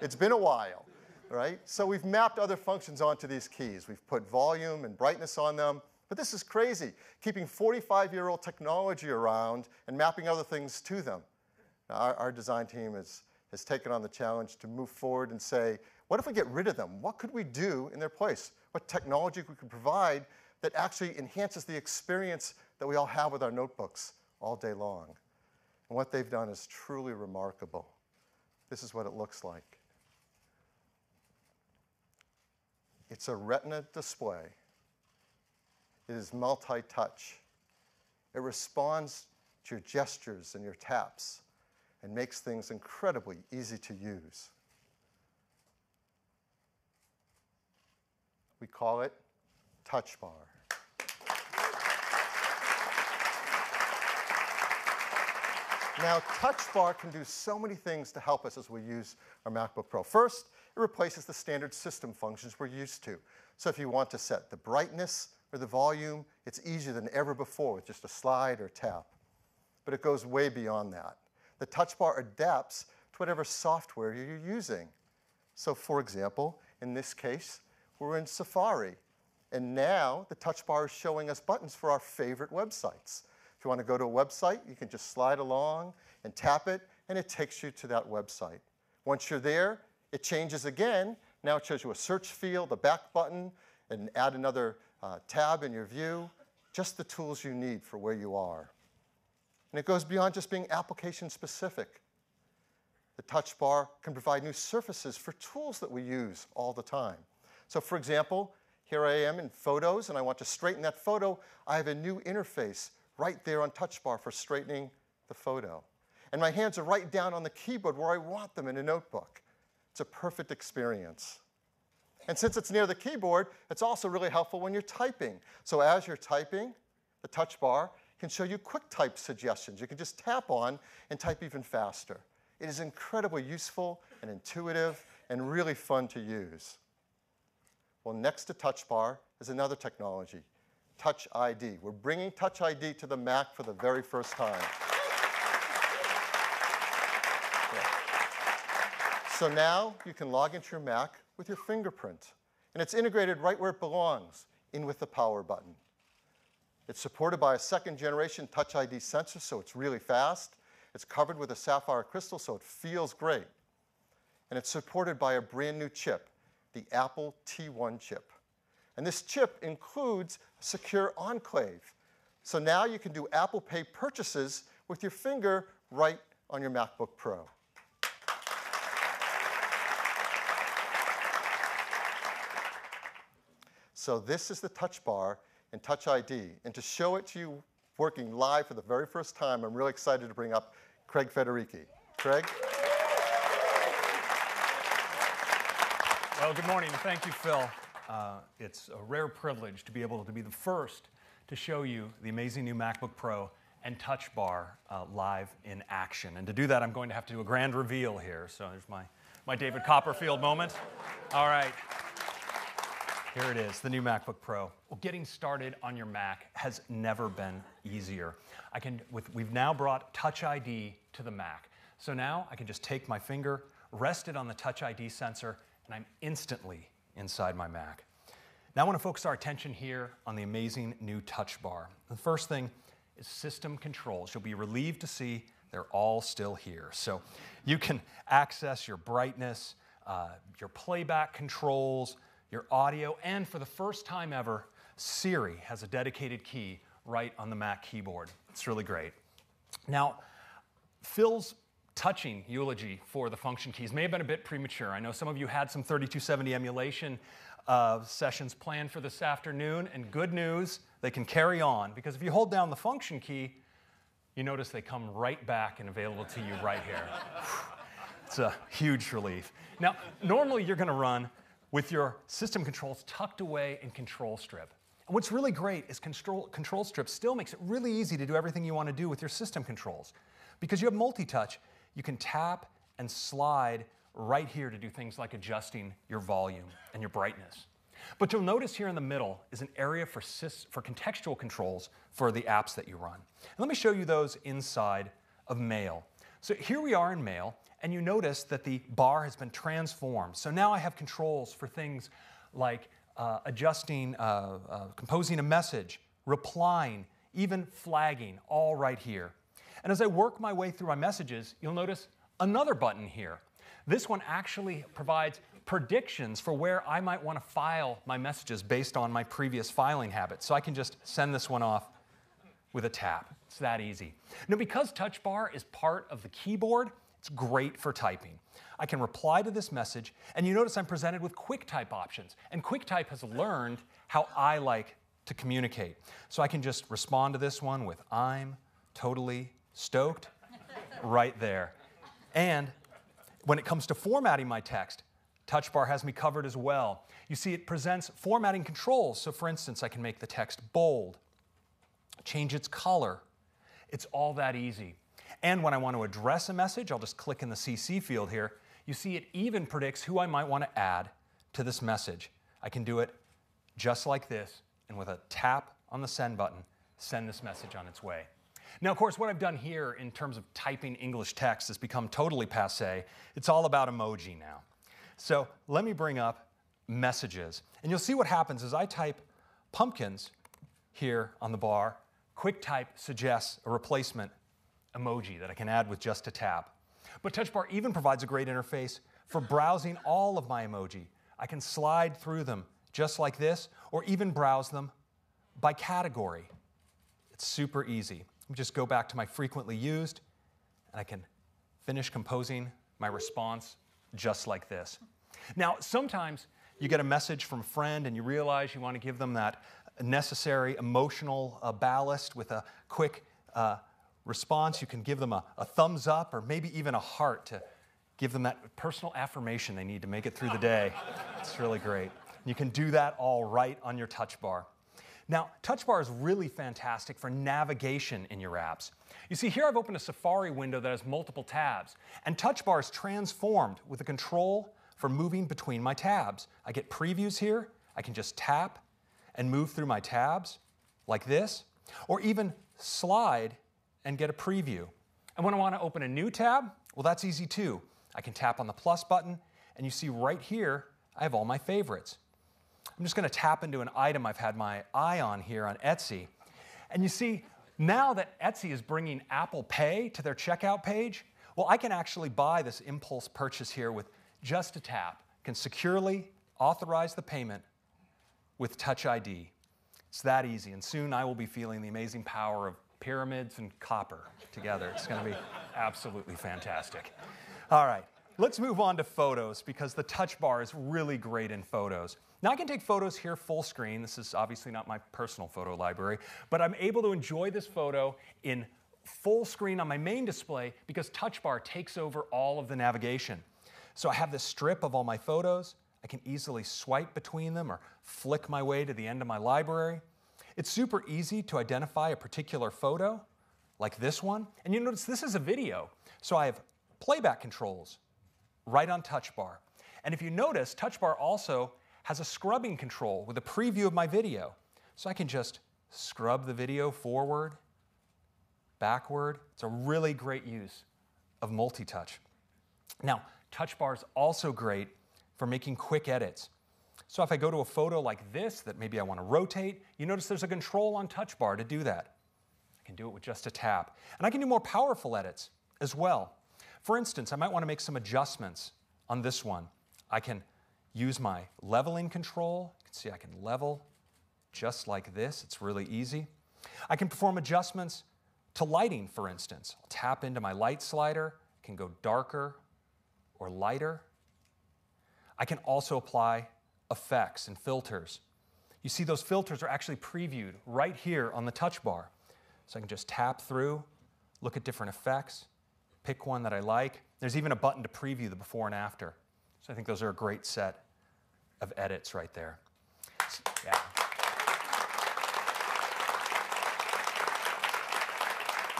It's been a while, right? So we've mapped other functions onto these keys. We've put volume and brightness on them. But this is crazy, keeping forty-five-year-old technology around and mapping other things to them. Now, our, our design team has, has taken on the challenge to move forward and say, what if we get rid of them? What could we do in their place? What technology we could provide that actually enhances the experience that we all have with our notebooks all day long? And what they've done is truly remarkable. This is what it looks like. It's a Retina display. It is multi-touch. It responds to your gestures and your taps and makes things incredibly easy to use. We call it Touch Bar. Now, Touch Bar can do so many things to help us as we use our MacBook Pro. First, it replaces the standard system functions we're used to. So if you want to set the brightness, or the volume, it's easier than ever before with just a slide or tap. But it goes way beyond that. The Touch Bar adapts to whatever software you're using. So for example, in this case, we're in Safari. And now the touch bar is showing us buttons for our favorite websites. If you want to go to a website, you can just slide along and tap it, and it takes you to that website. Once you're there, it changes again. Now it shows you a search field, a back button, and add another uh, tab in your view. Just the tools you need for where you are. And it goes beyond just being application specific. The touch bar can provide new surfaces for tools that we use all the time. So for example, here I am in Photos, and I want to straighten that photo. I have a new interface right there on touch bar for straightening the photo. And my hands are right down on the keyboard where I want them in a notebook. It's a perfect experience. And since it's near the keyboard, it's also really helpful when you're typing. So as you're typing, the touch bar can show you QuickType suggestions. You can just tap on and type even faster. It is incredibly useful and intuitive and really fun to use. Well, next to touch bar is another technology, Touch I D. We're bringing Touch I D to the Mac for the very first time. Yeah. So now you can log into your Mac with your fingerprint. And it's integrated right where it belongs, in with the power button. It's supported by a second generation Touch I D sensor, so it's really fast. It's covered with a sapphire crystal, so it feels great. And it's supported by a brand new chip, the Apple T one chip. And this chip includes a secure enclave. So now you can do Apple Pay purchases with your finger right on your MacBook Pro. So this is the touch bar and Touch I D. And to show it to you working live for the very first time, I'm really excited to bring up Craig Federici. Craig? Well, good morning. Thank you, Phil. Uh, it's a rare privilege to be able to be the first to show you the amazing new MacBook Pro and Touch Bar uh, live in action. And to do that, I'm going to have to do a grand reveal here. So there's my, my David Copperfield moment. All right. Here it is, the new MacBook Pro. Well, getting started on your Mac has never been easier. I can, with, we've now brought Touch I D to the Mac. So now I can just take my finger, rest it on the Touch I D sensor, and I'm instantly inside my Mac. Now I want to focus our attention here on the amazing new touch bar. The first thing is system controls. You'll be relieved to see they're all still here. So you can access your brightness, uh, your playback controls, your audio, and for the first time ever, Siri has a dedicated key right on the Mac keyboard. It's really great. Now, Phil's touching eulogy for the function keys may have been a bit premature. I know some of you had some thirty-two seventy emulation uh, sessions planned for this afternoon, and good news, they can carry on, because if you hold down the function key, you notice they come right back and available to you right here. It's a huge relief. Now, normally you're going to run with your system controls tucked away in Control Strip. And what's really great is Control, Control Strip still makes it really easy to do everything you want to do with your system controls, because you have multi-touch. You can tap and slide right here to do things like adjusting your volume and your brightness. But you'll notice here in the middle is an area for, for contextual controls for the apps that you run. And let me show you those inside of Mail. So here we are in Mail, and you notice that the bar has been transformed. So now I have controls for things like uh, adjusting, uh, uh, composing a message, replying, even flagging, all right here. And as I work my way through my messages, you'll notice another button here. This one actually provides predictions for where I might want to file my messages based on my previous filing habits. So I can just send this one off with a tap. It's that easy. Now, because Touch Bar is part of the keyboard, it's great for typing. I can reply to this message, and you notice I'm presented with QuickType options. And QuickType has learned how I like to communicate. So I can just respond to this one with I'm totally stoked, right there. And when it comes to formatting my text, Touch Bar has me covered as well. You see, it presents formatting controls. So for instance, I can make the text bold, change its color. It's all that easy. And when I want to address a message, I'll just click in the C C field here. You see, it even predicts who I might want to add to this message. I can do it just like this, and with a tap on the send button, send this message on its way. Now, of course, what I've done here in terms of typing English text has become totally passé. It's all about emoji now. So let me bring up Messages. And you'll see what happens as I type pumpkins here on the bar, QuickType suggests a replacement emoji that I can add with just a tap. But Touch Bar even provides a great interface for browsing all of my emoji. I can slide through them just like this, or even browse them by category. It's super easy. Let me just go back to my frequently used, and I can finish composing my response just like this. Now, sometimes you get a message from a friend and you realize you want to give them that necessary emotional uh, ballast with a quick uh, response. You can give them a, a thumbs up or maybe even a heart to give them that personal affirmation they need to make it through the day. It's really great. You can do that all right on your Touch Bar. Now, Touch Bar is really fantastic for navigation in your apps. You see, here I've opened a Safari window that has multiple tabs, and Touch Bar is transformed with a control for moving between my tabs. I get previews here. I can just tap and move through my tabs like this, or even slide and get a preview. And when I want to open a new tab, well, that's easy too. I can tap on the plus button, and you see right here, I have all my favorites. I'm just going to tap into an item I've had my eye on here on Etsy. And you see, now that Etsy is bringing Apple Pay to their checkout page, well, I can actually buy this impulse purchase here with just a tap. I can securely authorize the payment with Touch I D. It's that easy, and soon I will be feeling the amazing power of pyramids and copper together. It's going to be absolutely fantastic. All right. Let's move on to photos, because the Touch Bar is really great in photos. Now, I can take photos here full screen. This is obviously not my personal photo library, but I'm able to enjoy this photo in full screen on my main display because Touch Bar takes over all of the navigation. So I have this strip of all my photos. I can easily swipe between them or flick my way to the end of my library. It's super easy to identify a particular photo, like this one. And you notice this is a video, so I have playback controls right on Touch Bar. And if you notice, Touch Bar also has a scrubbing control with a preview of my video. So I can just scrub the video forward, backward. It's a really great use of multi-touch. Now, Touch Bar is also great for making quick edits. So if I go to a photo like this that maybe I want to rotate, you notice there's a control on Touch Bar to do that. I can do it with just a tap. And I can do more powerful edits as well. For instance, I might want to make some adjustments on this one. I can use my leveling control. You can see I can level just like this. It's really easy. I can perform adjustments to lighting, for instance. I'll tap into my light slider. It can go darker or lighter. I can also apply effects and filters. You see those filters are actually previewed right here on the Touch Bar. So I can just tap through, look at different effects, pick one that I like. There's even a button to preview the before and after. So I think those are a great set of edits right there. Yeah.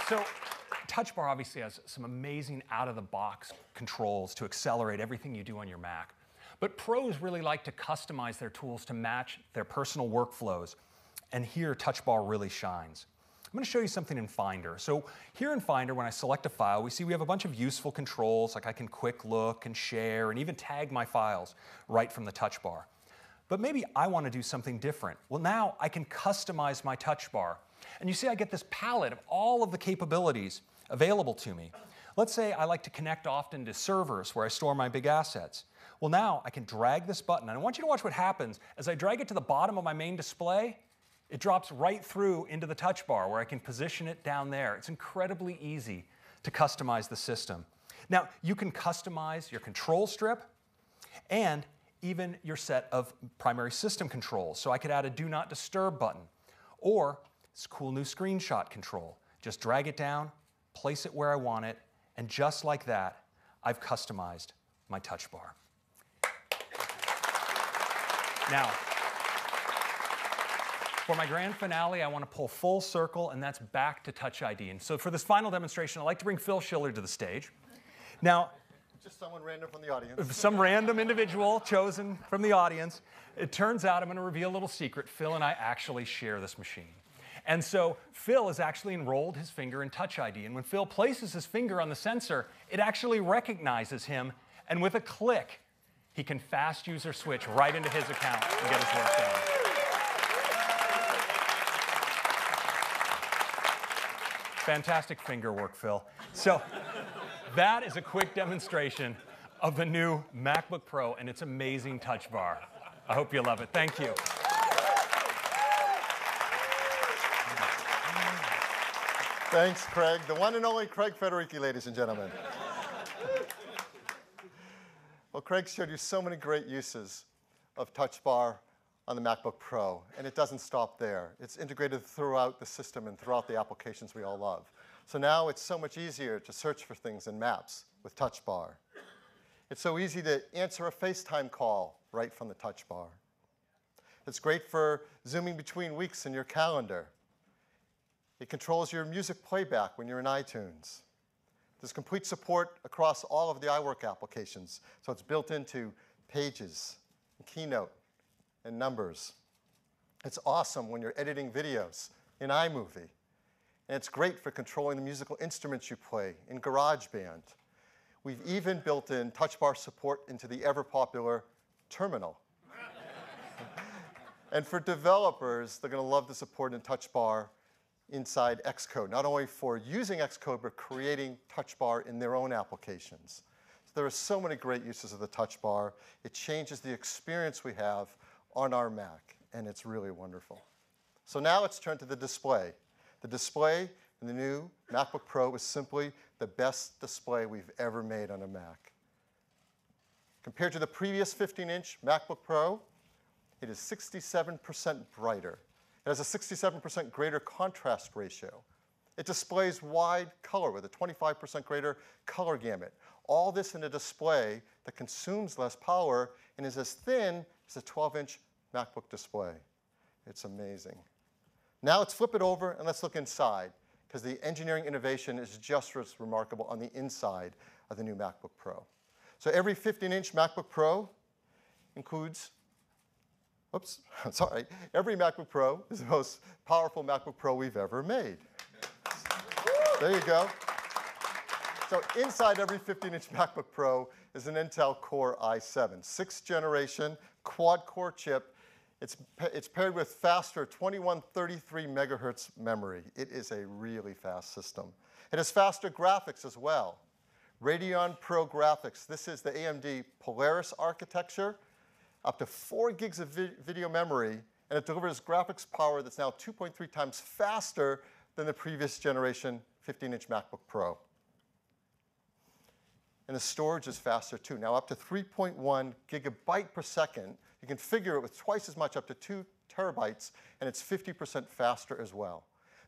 So Touch Bar obviously has some amazing out-of-the-box controls to accelerate everything you do on your Mac. But pros really like to customize their tools to match their personal workflows. And here, Touch Bar really shines. I'm going to show you something in Finder. So here in Finder, when I select a file, we see we have a bunch of useful controls, like I can quick look and share and even tag my files right from the Touch Bar. But maybe I want to do something different. Well, now I can customize my Touch Bar. And you see I get this palette of all of the capabilities available to me. Let's say I like to connect often to servers where I store my big assets. Well, now I can drag this button. And I want you to watch what happens. As I drag it to the bottom of my main display, it drops right through into the Touch Bar where I can position it down there. It's incredibly easy to customize the system. Now, you can customize your control strip and even your set of primary system controls. So I could add a Do Not Disturb button or this cool new screenshot control. Just drag it down, place it where I want it, and just like that, I've customized my Touch Bar. Now, for my grand finale, I want to pull full circle, and that's back to Touch I D. And so for this final demonstration, I'd like to bring Phil Schiller to the stage. Now, just someone random from the audience. Some random individual chosen from the audience. It turns out, I'm going to reveal a little secret, Phil and I actually share this machine. And so Phil has actually enrolled his finger in Touch I D. And when Phil places his finger on the sensor, it actually recognizes him. And with a click, he can fast user switch right into his account and get his work done. Fantastic finger work, Phil. So that is a quick demonstration of the new MacBook Pro and its amazing Touch Bar. I hope you love it. Thank you. Thanks, Craig. The one and only Craig Federici, ladies and gentlemen. Well, Craig showed you so many great uses of Touch Bar on the MacBook Pro, and it doesn't stop there. It's integrated throughout the system and throughout the applications we all love. So now it's so much easier to search for things in Maps with Touch Bar. It's so easy to answer a FaceTime call right from the Touch Bar. It's great for zooming between weeks in your calendar. It controls your music playback when you're in iTunes. There's complete support across all of the iWork applications, so it's built into Pages, and Keynote, and Numbers. It's awesome when you're editing videos in iMovie. And it's great for controlling the musical instruments you play in GarageBand. We've even built in Touch Bar support into the ever-popular Terminal. And for developers, they're going to love the support in Touch Bar inside Xcode, not only for using Xcode, but creating Touch Bar in their own applications. So there are so many great uses of the Touch Bar. It changes the experience we have on our Mac, and it's really wonderful. So now let's turn to the display. The display in the new MacBook Pro is simply the best display we've ever made on a Mac. Compared to the previous fifteen inch MacBook Pro, it is sixty-seven percent brighter. It has a sixty-seven percent greater contrast ratio. It displays wide color with a twenty-five percent greater color gamut. All this in a display that consumes less power and is as thin as a twelve inch MacBook display. It's amazing. Now let's flip it over and let's look inside, because the engineering innovation is just as remarkable on the inside of the new MacBook Pro. So every fifteen inch MacBook Pro includes Oops, I'm sorry. Every MacBook Pro is the most powerful MacBook Pro we've ever made. There you go. So inside every fifteen inch MacBook Pro is an Intel Core i seven, sixth generation quad-core chip. It's, it's paired with faster twenty-one thirty-three megahertz memory. It is a really fast system. It has faster graphics as well. Radeon Pro graphics. This is the A M D Polaris architecture. Up to four gigs of vi video memory, and it delivers graphics power that's now two point three times faster than the previous generation fifteen inch MacBook Pro. And the storage is faster too. Now up to three point one gigabyte per second. You configure it with twice as much, up to two terabytes, and it's fifty percent faster as well.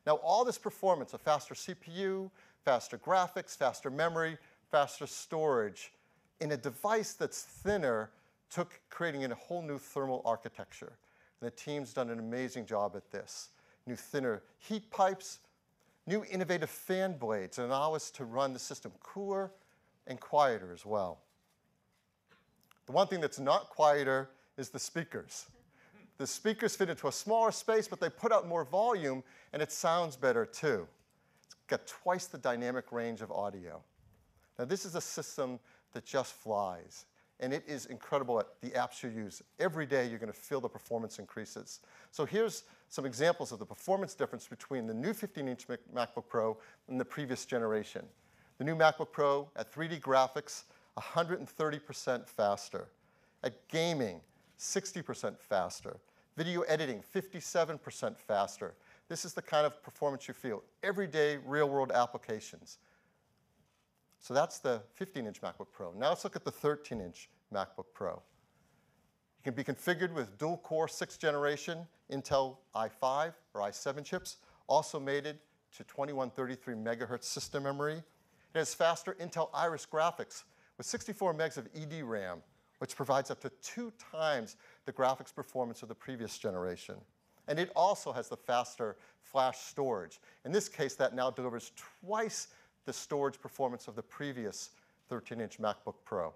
Now all this performance, a faster C P U, faster graphics, faster memory, faster storage, in a device that's thinner, took creating a whole new thermal architecture. And the team's done an amazing job at this. New thinner heat pipes, new innovative fan blades that allow us to run the system cooler and quieter as well. The one thing that's not quieter is the speakers. The speakers fit into a smaller space, but they put out more volume, and it sounds better too. It's got twice the dynamic range of audio. Now this is a system that just flies. And it is incredible at the apps you use. Every day you're going to feel the performance increases. So here's some examples of the performance difference between the new fifteen inch MacBook Pro and the previous generation. The new MacBook Pro at three D graphics, one hundred thirty percent faster. At gaming, sixty percent faster. Video editing, fifty-seven percent faster. This is the kind of performance you feel. Everyday real-world applications. So that's the fifteen inch MacBook Pro. Now let's look at the thirteen inch MacBook Pro. It can be configured with dual-core sixth generation Intel i five or i seven chips, also mated to twenty-one thirty-three megahertz system memory. It has faster Intel Iris graphics with sixty-four megs of E D RAM, which provides up to two times the graphics performance of the previous generation. And it also has the faster flash storage. In this case, that now delivers twice the storage performance of the previous thirteen inch MacBook Pro.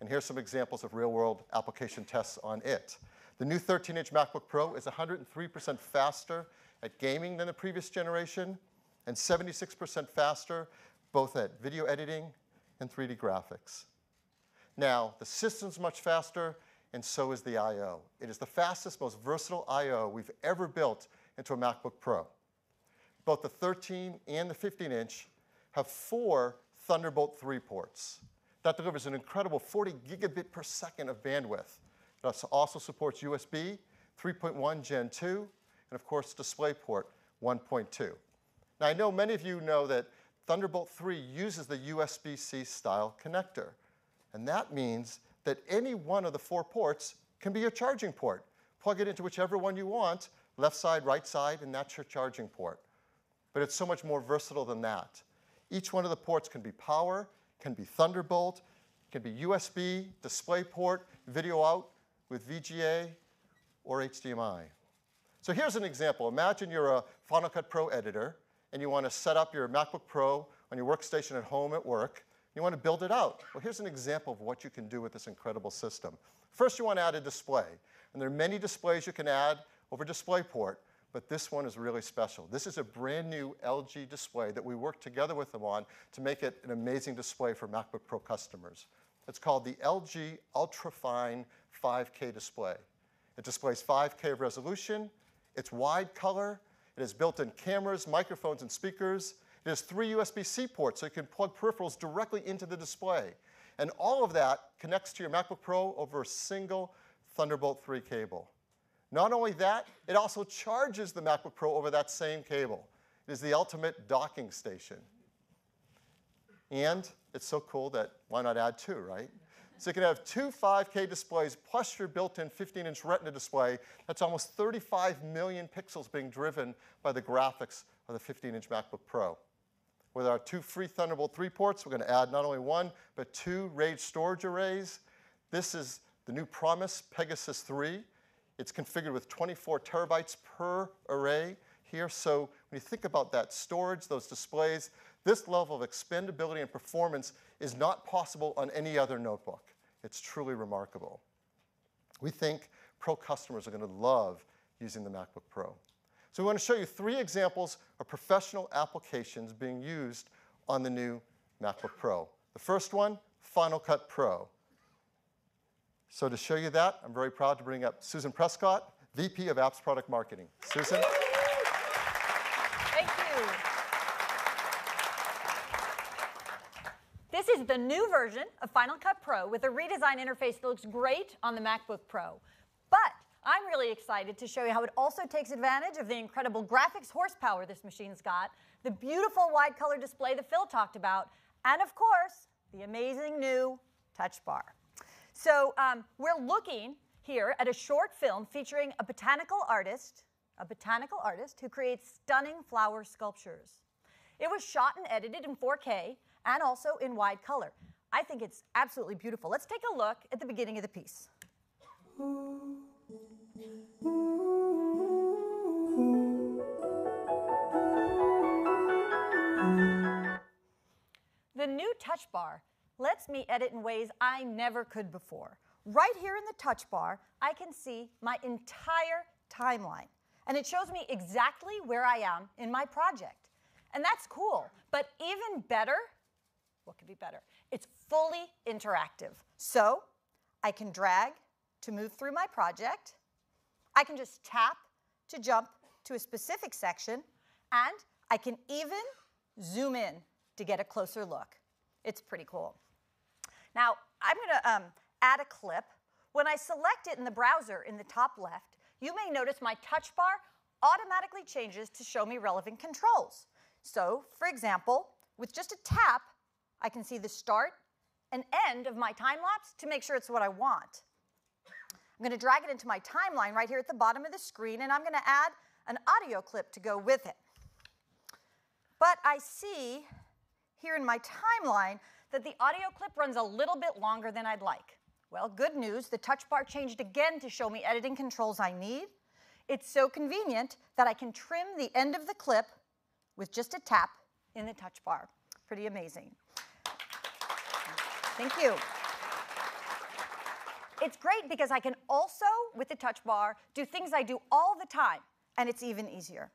And here's some examples of real-world application tests on it. The new thirteen inch MacBook Pro is one hundred three percent faster at gaming than the previous generation, and seventy-six percent faster both at video editing and three D graphics. Now, the system's much faster, and so is the I O. It is the fastest, most versatile I O we've ever built into a MacBook Pro. both the thirteen and the fifteen inch have four Thunderbolt three ports. That delivers an incredible forty gigabit per second of bandwidth. It also supports U S B three point one Gen two, and of course DisplayPort one point two. Now I know many of you know that Thunderbolt three uses the U S B C style connector, and that means that any one of the four ports can be your charging port. Plug it into whichever one you want, left side, right side, and that's your charging port. But it's so much more versatile than that. Each one of the ports can be power, can be Thunderbolt, can be U S B, DisplayPort, video out with V G A, or H D M I. So here's an example. Imagine you're a Final Cut Pro editor, and you want to set up your MacBook Pro on your workstation at home, at work. You want to build it out. Well, here's an example of what you can do with this incredible system. First, you want to add a display. And there are many displays you can add over DisplayPort, but this one is really special. This is a brand new L G display that we worked together with them on to make it an amazing display for MacBook Pro customers. It's called the L G Ultrafine five K display. It displays five K of resolution. It's wide color. It has built-in cameras, microphones, and speakers. It has three U S B C ports, so you can plug peripherals directly into the display. And all of that connects to your MacBook Pro over a single Thunderbolt three cable. Not only that, it also charges the MacBook Pro over that same cable. It is the ultimate docking station. And it's so cool that why not add two, right? So you can have two five K displays plus your built-in fifteen inch Retina display. That's almost thirty-five million pixels being driven by the graphics of the fifteen inch MacBook Pro. With our two free Thunderbolt three ports, we're going to add not only one, but two RAID storage arrays. This is the new Promise Pegasus three. It's configured with twenty-four terabytes per array here. So when you think about that storage, those displays, this level of expandability and performance is not possible on any other notebook. It's truly remarkable. We think Pro customers are going to love using the MacBook Pro. So we want to show you three examples of professional applications being used on the new MacBook Pro. The first one, Final Cut Pro. So to show you that, I'm very proud to bring up Susan Prescott, V P of Apps Product Marketing. Susan. Thank you. This is the new version of Final Cut Pro with a redesigned interface that looks great on the MacBook Pro. But I'm really excited to show you how it also takes advantage of the incredible graphics horsepower this machine's got, the beautiful wide color display that Phil talked about, and of course, the amazing new Touch Bar. So um, we're looking here at a short film featuring a botanical artist, a botanical artist who creates stunning flower sculptures. It was shot and edited in four K and also in wide color. I think it's absolutely beautiful. Let's take a look at the beginning of the piece. The new Touch Bar lets me edit in ways I never could before. Right here in the Touch Bar, I can see my entire timeline, and it shows me exactly where I am in my project. And that's cool, but even better, what could be better? It's fully interactive. So I can drag to move through my project. I can just tap to jump to a specific section, and I can even zoom in to get a closer look. It's pretty cool. Now, I'm going to um, add a clip. When I select it in the browser in the top left, you may notice my Touch Bar automatically changes to show me relevant controls. So, for example, with just a tap, I can see the start and end of my time lapse to make sure it's what I want. I'm going to drag it into my timeline right here at the bottom of the screen, and I'm going to add an audio clip to go with it. But I see here in my timeline that the audio clip runs a little bit longer than I'd like. Well, good news, the Touch Bar changed again to show me editing controls I need. It's so convenient that I can trim the end of the clip with just a tap in the Touch Bar. Pretty amazing. Thank you. It's great because I can also, with the Touch Bar, do things I do all the time, and it's even easier.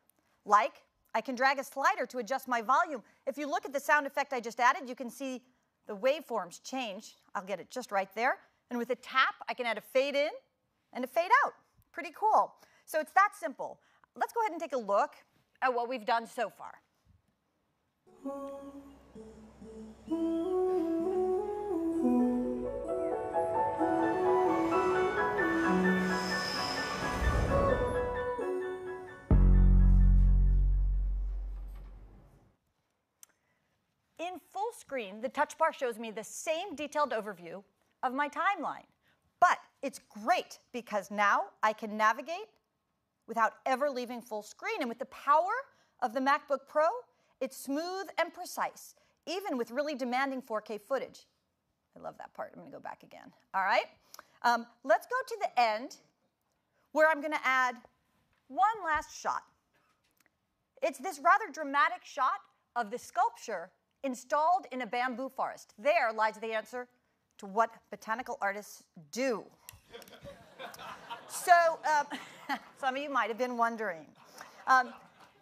Like, I can drag a slider to adjust my volume. If you look at the sound effect I just added, you can see the waveforms change. I'll get it just right there. And with a tap, I can add a fade in and a fade out. Pretty cool. So it's that simple. Let's go ahead and take a look at what we've done so far. In full screen, the touch bar shows me the same detailed overview of my timeline. But it's great because now I can navigate without ever leaving full screen. And with the power of the MacBook Pro, it's smooth and precise, even with really demanding four K footage. I love that part. I'm going to go back again. All right. Um, let's go to the end where I'm going to add one last shot. It's this rather dramatic shot of the sculpture installed in a bamboo forest. There lies the answer to what botanical artists do. So um, some of you might have been wondering. Um,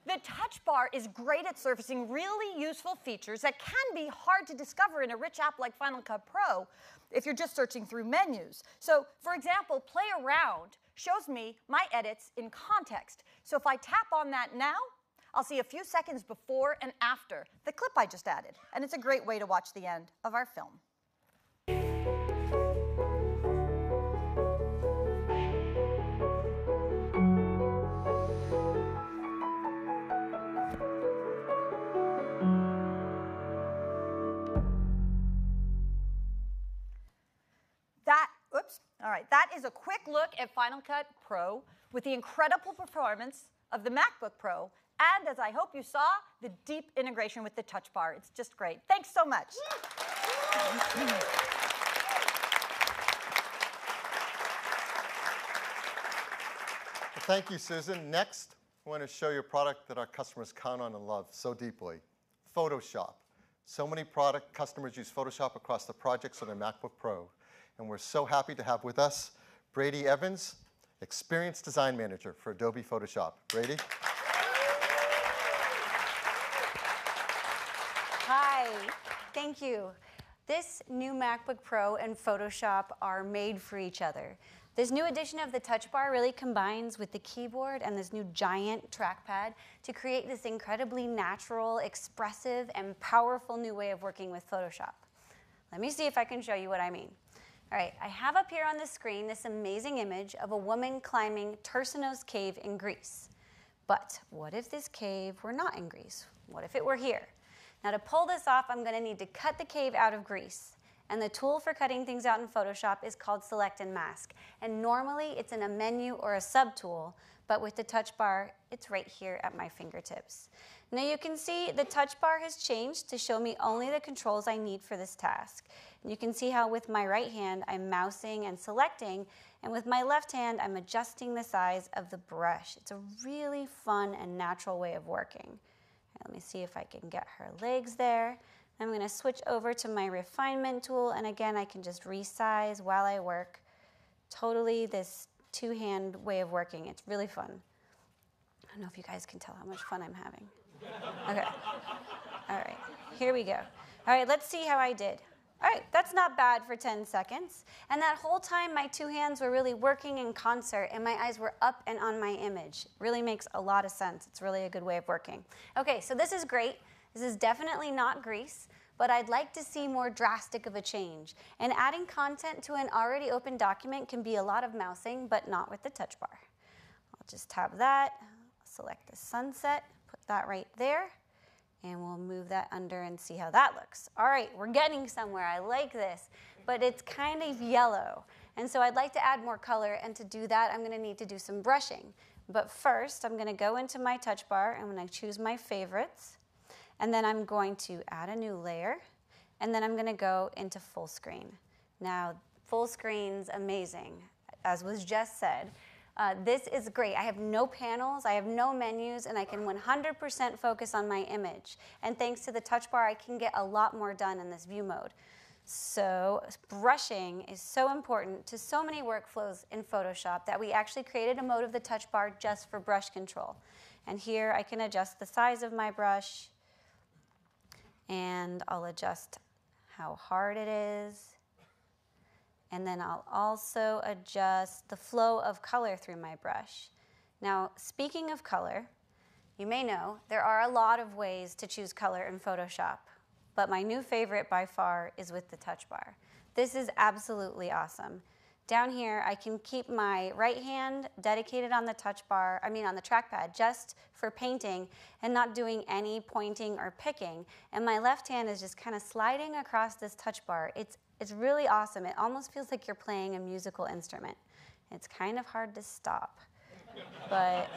the touch bar is great at surfacing really useful features that can be hard to discover in a rich app like Final Cut Pro if you're just searching through menus. So for example, Play Around shows me my edits in context. So if I tap on that now, I'll see a few seconds before and after the clip I just added. And it's a great way to watch the end of our film. That, oops, all right, that is a quick look at Final Cut Pro with the incredible performance of the MacBook Pro, and as I hope you saw, the deep integration with the touch bar. It's just great. Thanks so much. Thank you, Susan. Next, I want to show you a product that our customers count on and love so deeply, Photoshop. So many product customers use Photoshop across the projects on their MacBook Pro. And we're so happy to have with us Brady Evans, Experienced Design Manager for Adobe Photoshop. Brady? Hi, thank you. This new MacBook Pro and Photoshop are made for each other. This new edition of the touch bar really combines with the keyboard and this new giant trackpad to create this incredibly natural, expressive, and powerful new way of working with Photoshop. Let me see if I can show you what I mean. All right, I have up here on the screen this amazing image of a woman climbing Tersinos Cave in Greece. But what if this cave were not in Greece? What if it were here? Now to pull this off, I'm gonna need to cut the cave out of Greece. And the tool for cutting things out in Photoshop is called Select and Mask. And normally it's in a menu or a subtool, but with the touch bar, it's right here at my fingertips. Now you can see the touch bar has changed to show me only the controls I need for this task. And you can see how with my right hand, I'm mousing and selecting, and with my left hand, I'm adjusting the size of the brush. It's a really fun and natural way of working. Let me see if I can get her legs there. I'm gonna switch over to my refinement tool, and again, I can just resize while I work. Totally this two-hand way of working. It's really fun. I don't know if you guys can tell how much fun I'm having. Okay, all right, here we go. All right, let's see how I did. All right, that's not bad for ten seconds. And that whole time, my two hands were really working in concert, and my eyes were up and on my image. It really makes a lot of sense. It's really a good way of working. Okay, so this is great. This is definitely not Greece, but I'd like to see more drastic of a change. And adding content to an already open document can be a lot of mousing, but not with the touch bar. I'll just tap that, select the sunset, put that right there, and we'll move that under and see how that looks. All right, we're getting somewhere. I like this, but it's kind of yellow. And so I'd like to add more color, and to do that, I'm gonna need to do some brushing. But first, I'm gonna go into my touch bar, I'm gonna choose my favorites, and then I'm going to add a new layer, and then I'm gonna go into full screen. Now, full screen's amazing, as was just said. Uh, this is great. I have no panels, I have no menus, and I can one hundred percent focus on my image. And thanks to the touch bar, I can get a lot more done in this view mode. So brushing is so important to so many workflows in Photoshop that we actually created a mode of the touch bar just for brush control. And here I can adjust the size of my brush, and I'll adjust how hard it is. And then I'll also adjust the flow of color through my brush. Now, speaking of color, You may know there are a lot of ways to choose color in Photoshop, but my new favorite by far is with the Touch Bar. This is absolutely awesome. Down here, I can keep my right hand dedicated on the touch bar, I mean on the trackpad, just for painting and not doing any pointing or picking. And my left hand is just kind of sliding across this touch bar. It's, it's really awesome. It almost feels like you're playing a musical instrument. It's kind of hard to stop, but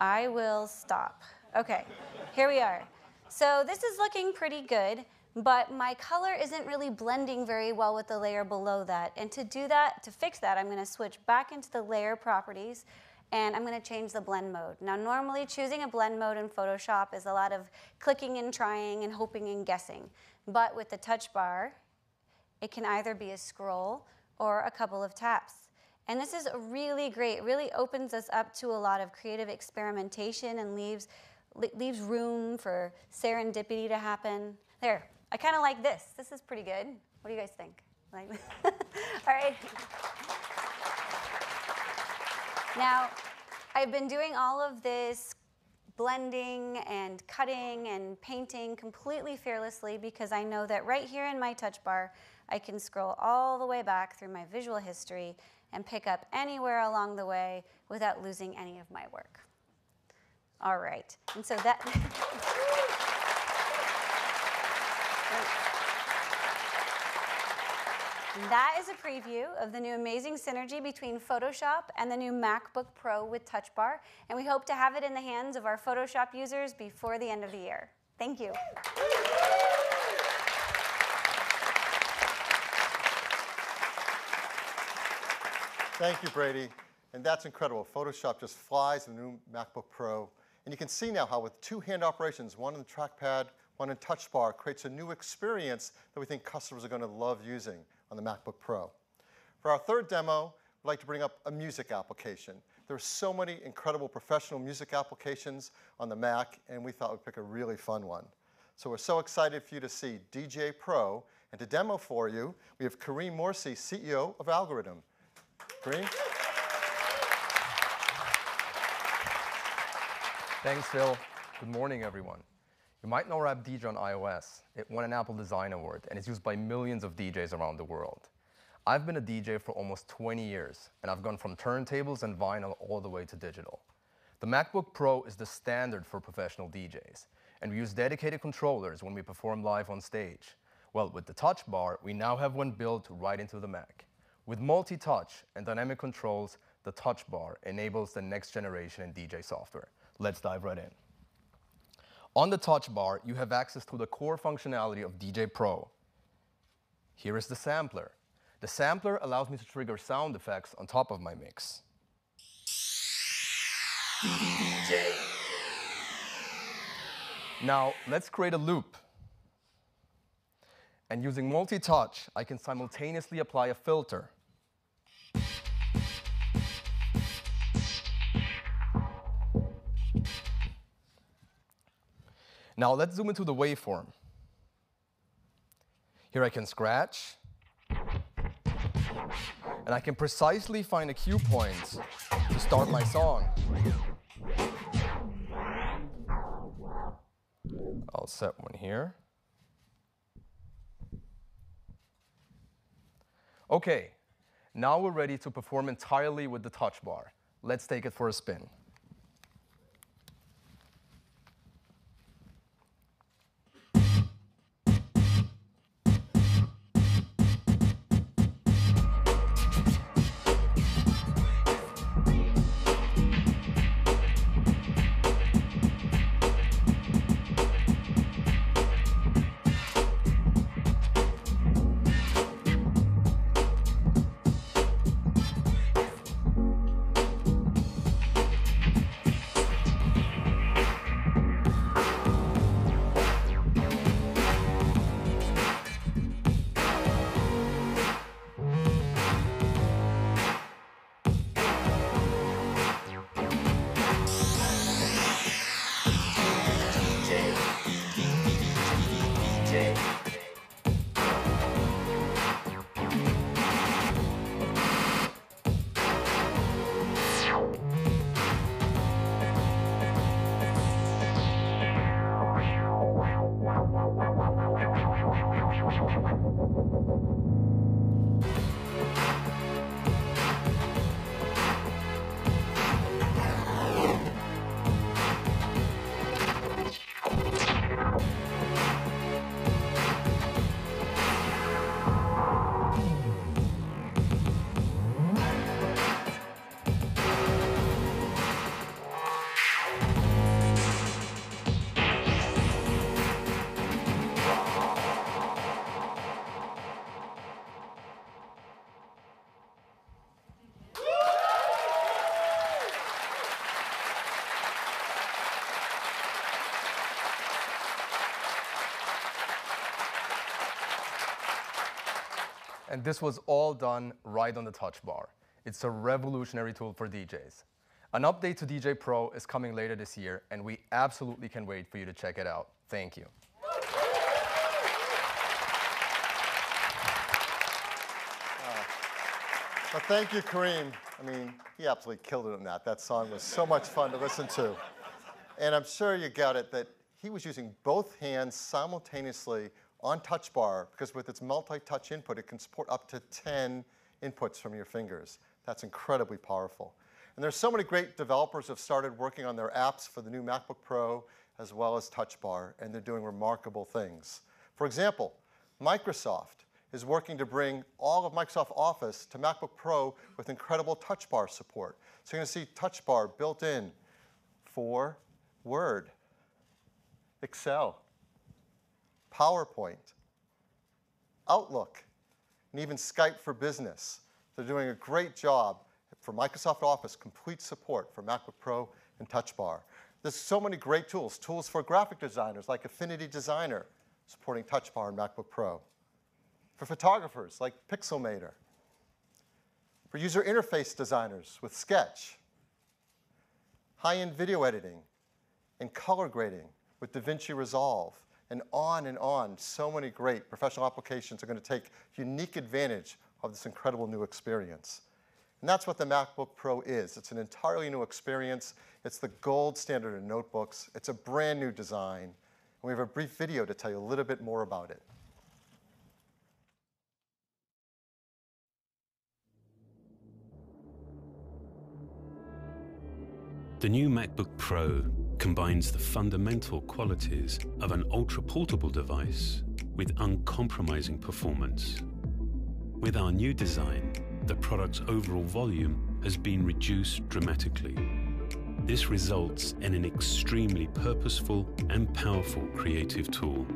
I will stop. Okay, here we are. So this is looking pretty good. But my color isn't really blending very well with the layer below that. And to do that, to fix that, I'm going to switch back into the layer properties, and I'm going to change the blend mode. Now, normally choosing a blend mode in Photoshop is a lot of clicking and trying and hoping and guessing. But with the touch bar, it can either be a scroll or a couple of taps. And this is really great. It really opens us up to a lot of creative experimentation and leaves, leaves room for serendipity to happen. There. I kind of like this. This is pretty good. What do you guys think? Like this? All right. Now, I've been doing all of this blending and cutting and painting completely fearlessly because I know that right here in my touch bar, I can scroll all the way back through my visual history and pick up anywhere along the way without losing any of my work. All right. And so that... That is a preview of the new amazing synergy between Photoshop and the new MacBook Pro with Touch Bar, and we hope to have it in the hands of our Photoshop users before the end of the year. Thank you. Thank you, Brady. And that's incredible. Photoshop just flies in the new MacBook Pro. And you can see now how with two hand operations, one on the trackpad, one in Touch Bar, creates a new experience that we think customers are going to love using on the MacBook Pro. For our third demo, we'd like to bring up a music application. There are so many incredible professional music applications on the Mac, and we thought we'd pick a really fun one. So we're so excited for you to see D J Pro, and to demo for you, we have Kareem Morsi, C E O of Algorithm. Kareem? Thanks, Phil. Good morning, everyone. You might know Rap D J on iOS. It won an Apple Design Award, and it's used by millions of D Js around the world. I've been a D J for almost twenty years, and I've gone from turntables and vinyl all the way to digital. The MacBook Pro is the standard for professional D Js, and we use dedicated controllers when we perform live on stage. Well, with the Touch Bar, we now have one built right into the Mac. With multi-touch and dynamic controls, the Touch Bar enables the next generation in D J software. Let's dive right in. On the Touch Bar, you have access to the core functionality of D J Pro. Here is the sampler. The sampler allows me to trigger sound effects on top of my mix. D J. Now, let's create a loop. And using multi-touch, I can simultaneously apply a filter. Now let's zoom into the waveform. Here I can scratch, and I can precisely find a cue point to start my song. I'll set one here. Okay, now we're ready to perform entirely with the Touch Bar. Let's take it for a spin. And this was all done right on the Touch Bar. It's a revolutionary tool for D Js. An update to D J Pro is coming later this year, and we absolutely can't wait for you to check it out. Thank you. Well, thank you, Kareem. I mean, he absolutely killed it on that. That song was so much fun to listen to. And I'm sure you got it that he was using both hands simultaneously on Touch Bar, because with its multi-touch input, it can support up to ten inputs from your fingers. That's incredibly powerful. And there's so many great developers who have started working on their apps for the new MacBook Pro as well as Touch Bar, and they're doing remarkable things. For example, Microsoft is working to bring all of Microsoft Office to MacBook Pro with incredible Touch Bar support. So you're going to see Touch Bar built in for Word, Excel, PowerPoint, Outlook, and even Skype for Business. They're doing a great job for Microsoft Office, complete support for MacBook Pro and Touch Bar. There's so many great tools, tools for graphic designers like Affinity Designer, supporting Touch Bar and MacBook Pro. For photographers like Pixelmator, for user interface designers with Sketch, high-end video editing and color grading with DaVinci Resolve, and on and on. So many great professional applications are going to take unique advantage of this incredible new experience. And that's what the MacBook Pro is. It's an entirely new experience. It's the gold standard in notebooks. It's a brand new design. And we have a brief video to tell you a little bit more about it. The new MacBook Pro combines the fundamental qualities of an ultra-portable device with uncompromising performance. With our new design, the product's overall volume has been reduced dramatically. This results in an extremely purposeful and powerful creative tool.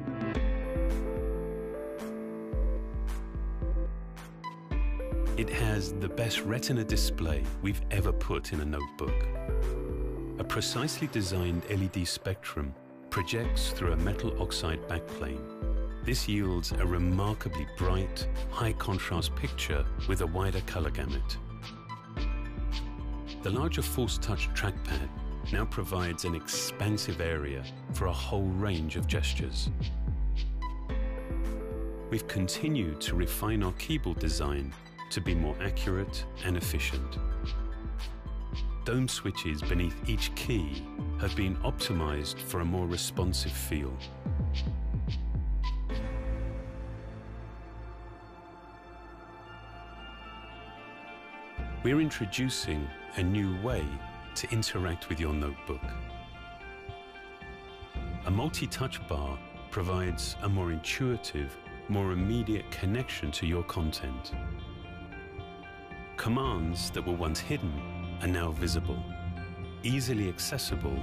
It has the best Retina display we've ever put in a notebook. A precisely designed L E D spectrum projects through a metal oxide backplane. This yields a remarkably bright, high-contrast picture with a wider color gamut. The larger Force Touch trackpad now provides an expansive area for a whole range of gestures. We've continued to refine our keyboard design to be more accurate and efficient. Dome switches beneath each key have been optimized for a more responsive feel. We're introducing a new way to interact with your notebook. A multi-touch bar provides a more intuitive, more immediate connection to your content. Commands that were once hidden are now visible, easily accessible,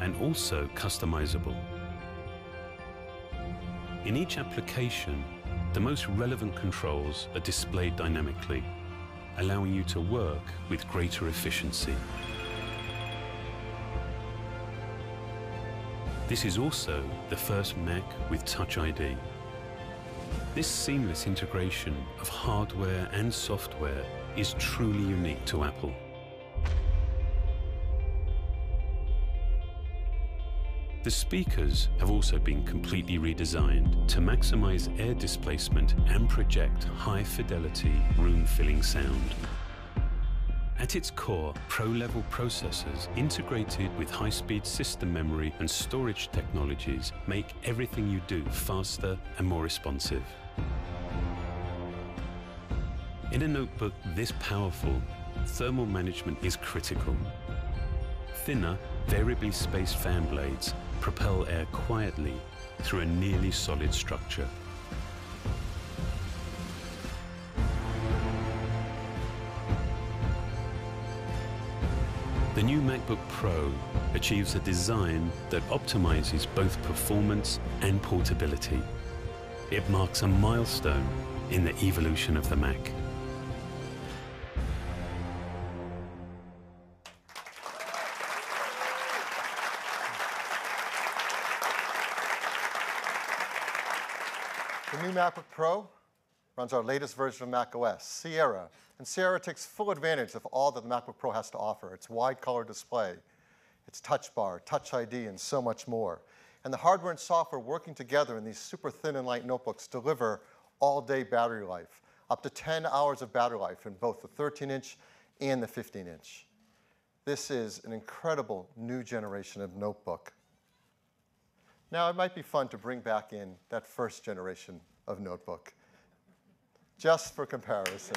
and also customizable. In each application, the most relevant controls are displayed dynamically, allowing you to work with greater efficiency. This is also the first Mac with Touch I D. This seamless integration of hardware and software is truly unique to Apple. The speakers have also been completely redesigned to maximize air displacement and project high-fidelity, room-filling sound. At its core, pro-level processors integrated with high-speed system memory and storage technologies make everything you do faster and more responsive. In a notebook this powerful, thermal management is critical. Thinner, variably spaced fan blades propel air quietly through a nearly solid structure. The new MacBook Pro achieves a design that optimizes both performance and portability. It marks a milestone in the evolution of the Mac. The new MacBook Pro runs our latest version of macOS, Sierra. And Sierra takes full advantage of all that the MacBook Pro has to offer. Its wide color display, its Touch Bar, Touch I D, and so much more. And the hardware and software working together in these super thin and light notebooks deliver all-day battery life, up to ten hours of battery life in both the thirteen inch and the fifteen inch. This is an incredible new generation of notebook. Now, it might be fun to bring back in that first generation of notebook, just for comparison.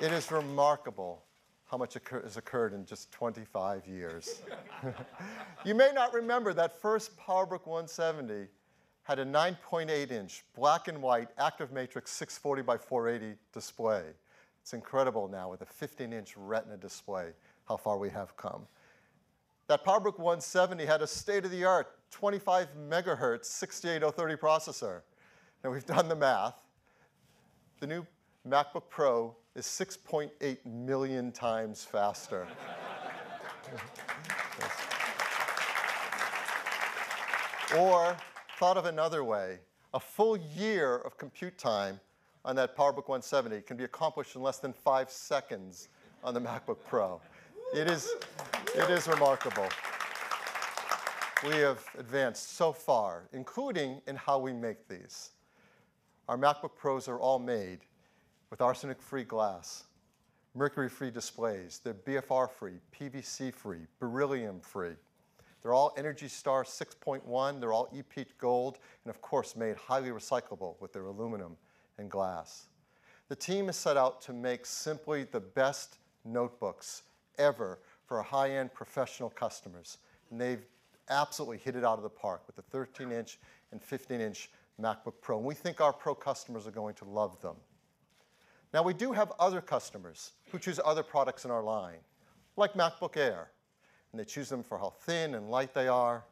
It is remarkable how much occur has occurred in just twenty-five years. You may not remember that first PowerBook one seventy had a nine point eight inch black and white active matrix six forty by four eighty display. It's incredible now with a fifteen inch Retina display how far we have come. That PowerBook one seventy had a state-of-the-art twenty-five megahertz sixty-eight oh thirty processor. Now we've done the math. The new MacBook Pro is six point eight million times faster. Yes. Or, thought of another way, a full year of compute time on that PowerBook one seventy can be accomplished in less than five seconds on the MacBook Pro. It is, it is remarkable. We have advanced so far, including in how we make these. Our MacBook Pros are all made with arsenic-free glass, mercury-free displays. They're B F R-free, P V C-free, beryllium-free. They're all Energy Star six point one. They're all E P E A T Gold, and of course made highly recyclable with their aluminum and glass. The team has set out to make simply the best notebooks ever for our high-end professional customers, and they've absolutely hit it out of the park with the thirteen inch and fifteen inch MacBook Pro, and we think our Pro customers are going to love them. Now, we do have other customers who choose other products in our line, like MacBook Air, and they choose them for how thin and light they are,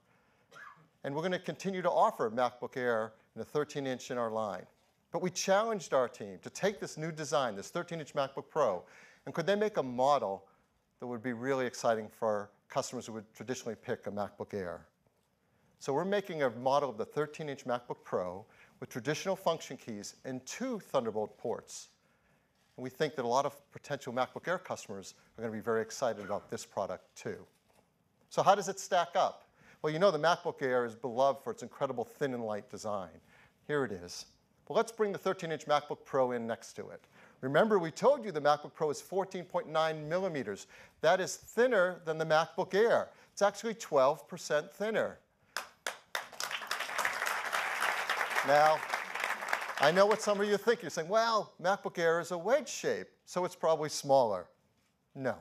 and we're going to continue to offer MacBook Air and the thirteen inch in our line. But we challenged our team to take this new design, this thirteen inch MacBook Pro, and could they make a model that would be really exciting for customers who would traditionally pick a MacBook Air. So we're making a model of the thirteen inch MacBook Pro with traditional function keys and two Thunderbolt ports. And we think that a lot of potential MacBook Air customers are going to be very excited about this product too. So how does it stack up? Well, you know the MacBook Air is beloved for its incredible thin and light design. Here it is. Well, let's bring the thirteen inch MacBook Pro in next to it. Remember, we told you the MacBook Pro is fourteen point nine millimeters. That is thinner than the MacBook Air. It's actually twelve percent thinner. Now, I know what some of you think. You're saying, well, MacBook Air is a wedge shape, so it's probably smaller. No.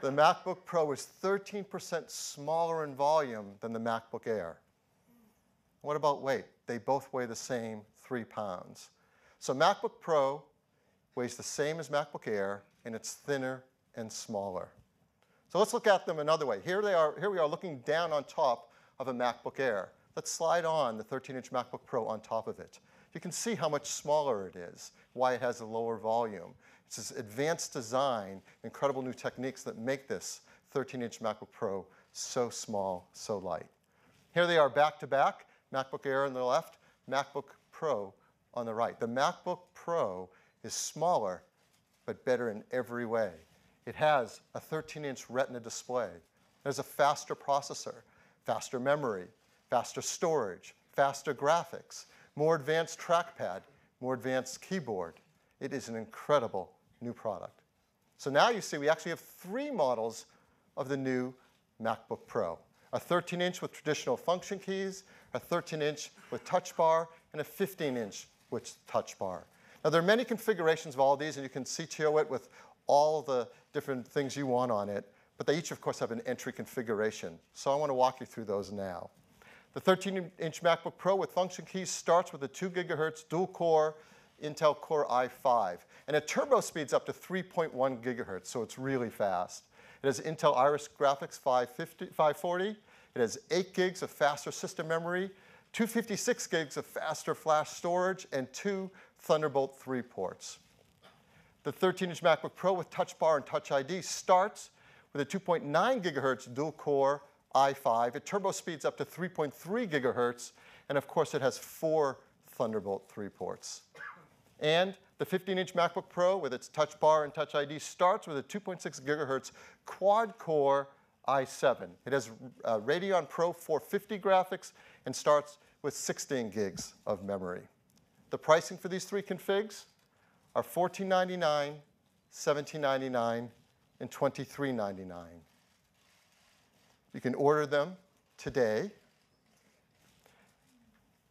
The MacBook Pro is thirteen percent smaller in volume than the MacBook Air. What about weight? They both weigh the same three pounds. So MacBook Pro weighs the same as MacBook Air, and it's thinner and smaller. So let's look at them another way. Here they are, here we are looking down on top of a MacBook Air. Let's slide on the thirteen inch MacBook Pro on top of it. You can see how much smaller it is, why it has a lower volume. It's this advanced design, incredible new techniques that make this thirteen inch MacBook Pro so small, so light. Here they are back to back, MacBook Air on the left, MacBook Pro on the right. The MacBook Pro is smaller, but better in every way. It has a thirteen inch Retina display. There's a faster processor, faster memory, faster storage, faster graphics, more advanced trackpad, more advanced keyboard. It is an incredible new product. So now you see we actually have three models of the new MacBook Pro. A thirteen inch with traditional function keys, a thirteen inch with Touch Bar, and a fifteen inch which Touch Bar. Now, there are many configurations of all of these, and you can C T O it with all the different things you want on it, but they each, of course, have an entry configuration. So I want to walk you through those now. The thirteen inch MacBook Pro with function keys starts with a two gigahertz dual-core Intel Core i five, and it turbo speeds up to three point one gigahertz, so it's really fast. It has Intel Iris Graphics five forty. It has eight gigs of faster system memory, two hundred fifty-six gigs of faster flash storage, and two Thunderbolt three ports. The thirteen inch MacBook Pro with Touch Bar and Touch I D starts with a two point nine gigahertz dual-core i five. It turbo speeds up to three point three gigahertz, And of course, it has four Thunderbolt three ports. And the fifteen inch MacBook Pro with its Touch Bar and Touch I D starts with a two point six gigahertz quad-core i seven. It has uh, Radeon Pro four fifty graphics and starts with sixteen gigs of memory. The pricing for these three configs are fourteen ninety-nine, seventeen ninety-nine, and twenty-three ninety-nine. You can order them today.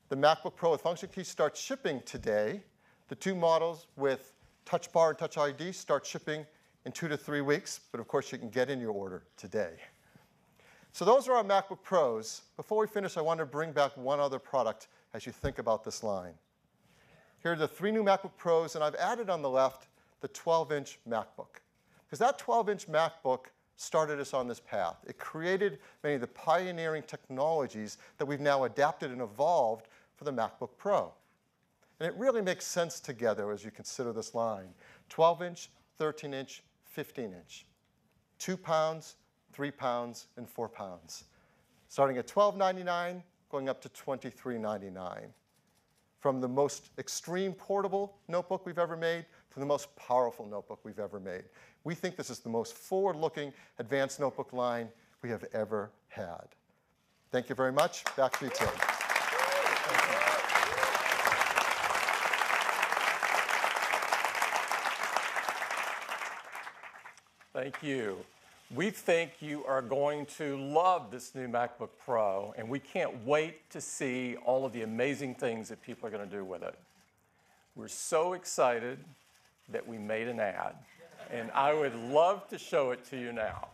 The MacBook Pro with function keys starts shipping today. The two models with Touch Bar and Touch I D start shipping in two to three weeks, but of course you can get in your order today. So those are our MacBook Pros. Before we finish, I want to bring back one other product as you think about this line. Here are the three new MacBook Pros, and I've added on the left the twelve inch MacBook. Because that twelve inch MacBook started us on this path. It created many of the pioneering technologies that we've now adapted and evolved for the MacBook Pro. And it really makes sense together as you consider this line. twelve inch, thirteen inch, fifteen inch. Two pounds, three pounds, and four pounds. Starting at twelve ninety-nine, going up to twenty-three ninety-nine. From the most extreme portable notebook we've ever made to the most powerful notebook we've ever made. We think this is the most forward-looking advanced notebook line we have ever had. Thank you very much. Back to you, Tim. Thank you. We think you are going to love this new MacBook Pro, and we can't wait to see all of the amazing things that people are going to do with it. We're so excited that we made an ad, and I would love to show it to you now.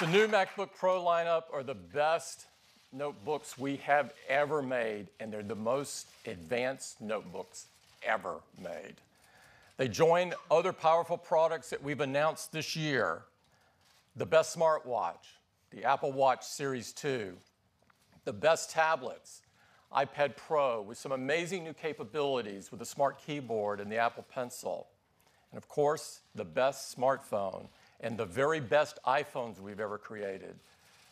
The new MacBook Pro lineup are the best notebooks we have ever made, and they're the most advanced notebooks ever made. They join other powerful products that we've announced this year. The best smartwatch, the Apple Watch Series two, the best tablets, iPad Pro with some amazing new capabilities with the smart keyboard and the Apple Pencil, and of course, the best smartphone, and the very best iPhones we've ever created,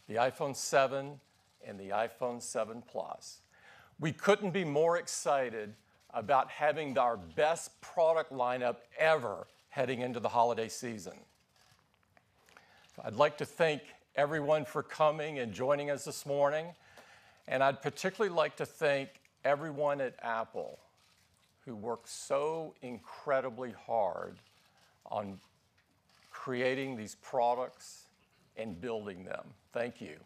the iPhone seven and the iPhone seven Plus. We couldn't be more excited about having our best product lineup ever heading into the holiday season. I'd like to thank everyone for coming and joining us this morning, and I'd particularly like to thank everyone at Apple who worked so incredibly hard on creating these products and building them. Thank you.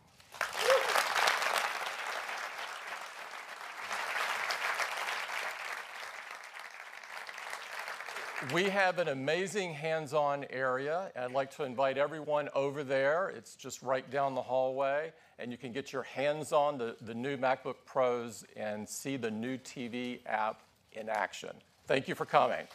We have an amazing hands-on area. I'd like to invite everyone over there. It's just right down the hallway, and you can get your hands on the, the new MacBook Pros and see the new T V app in action. Thank you for coming.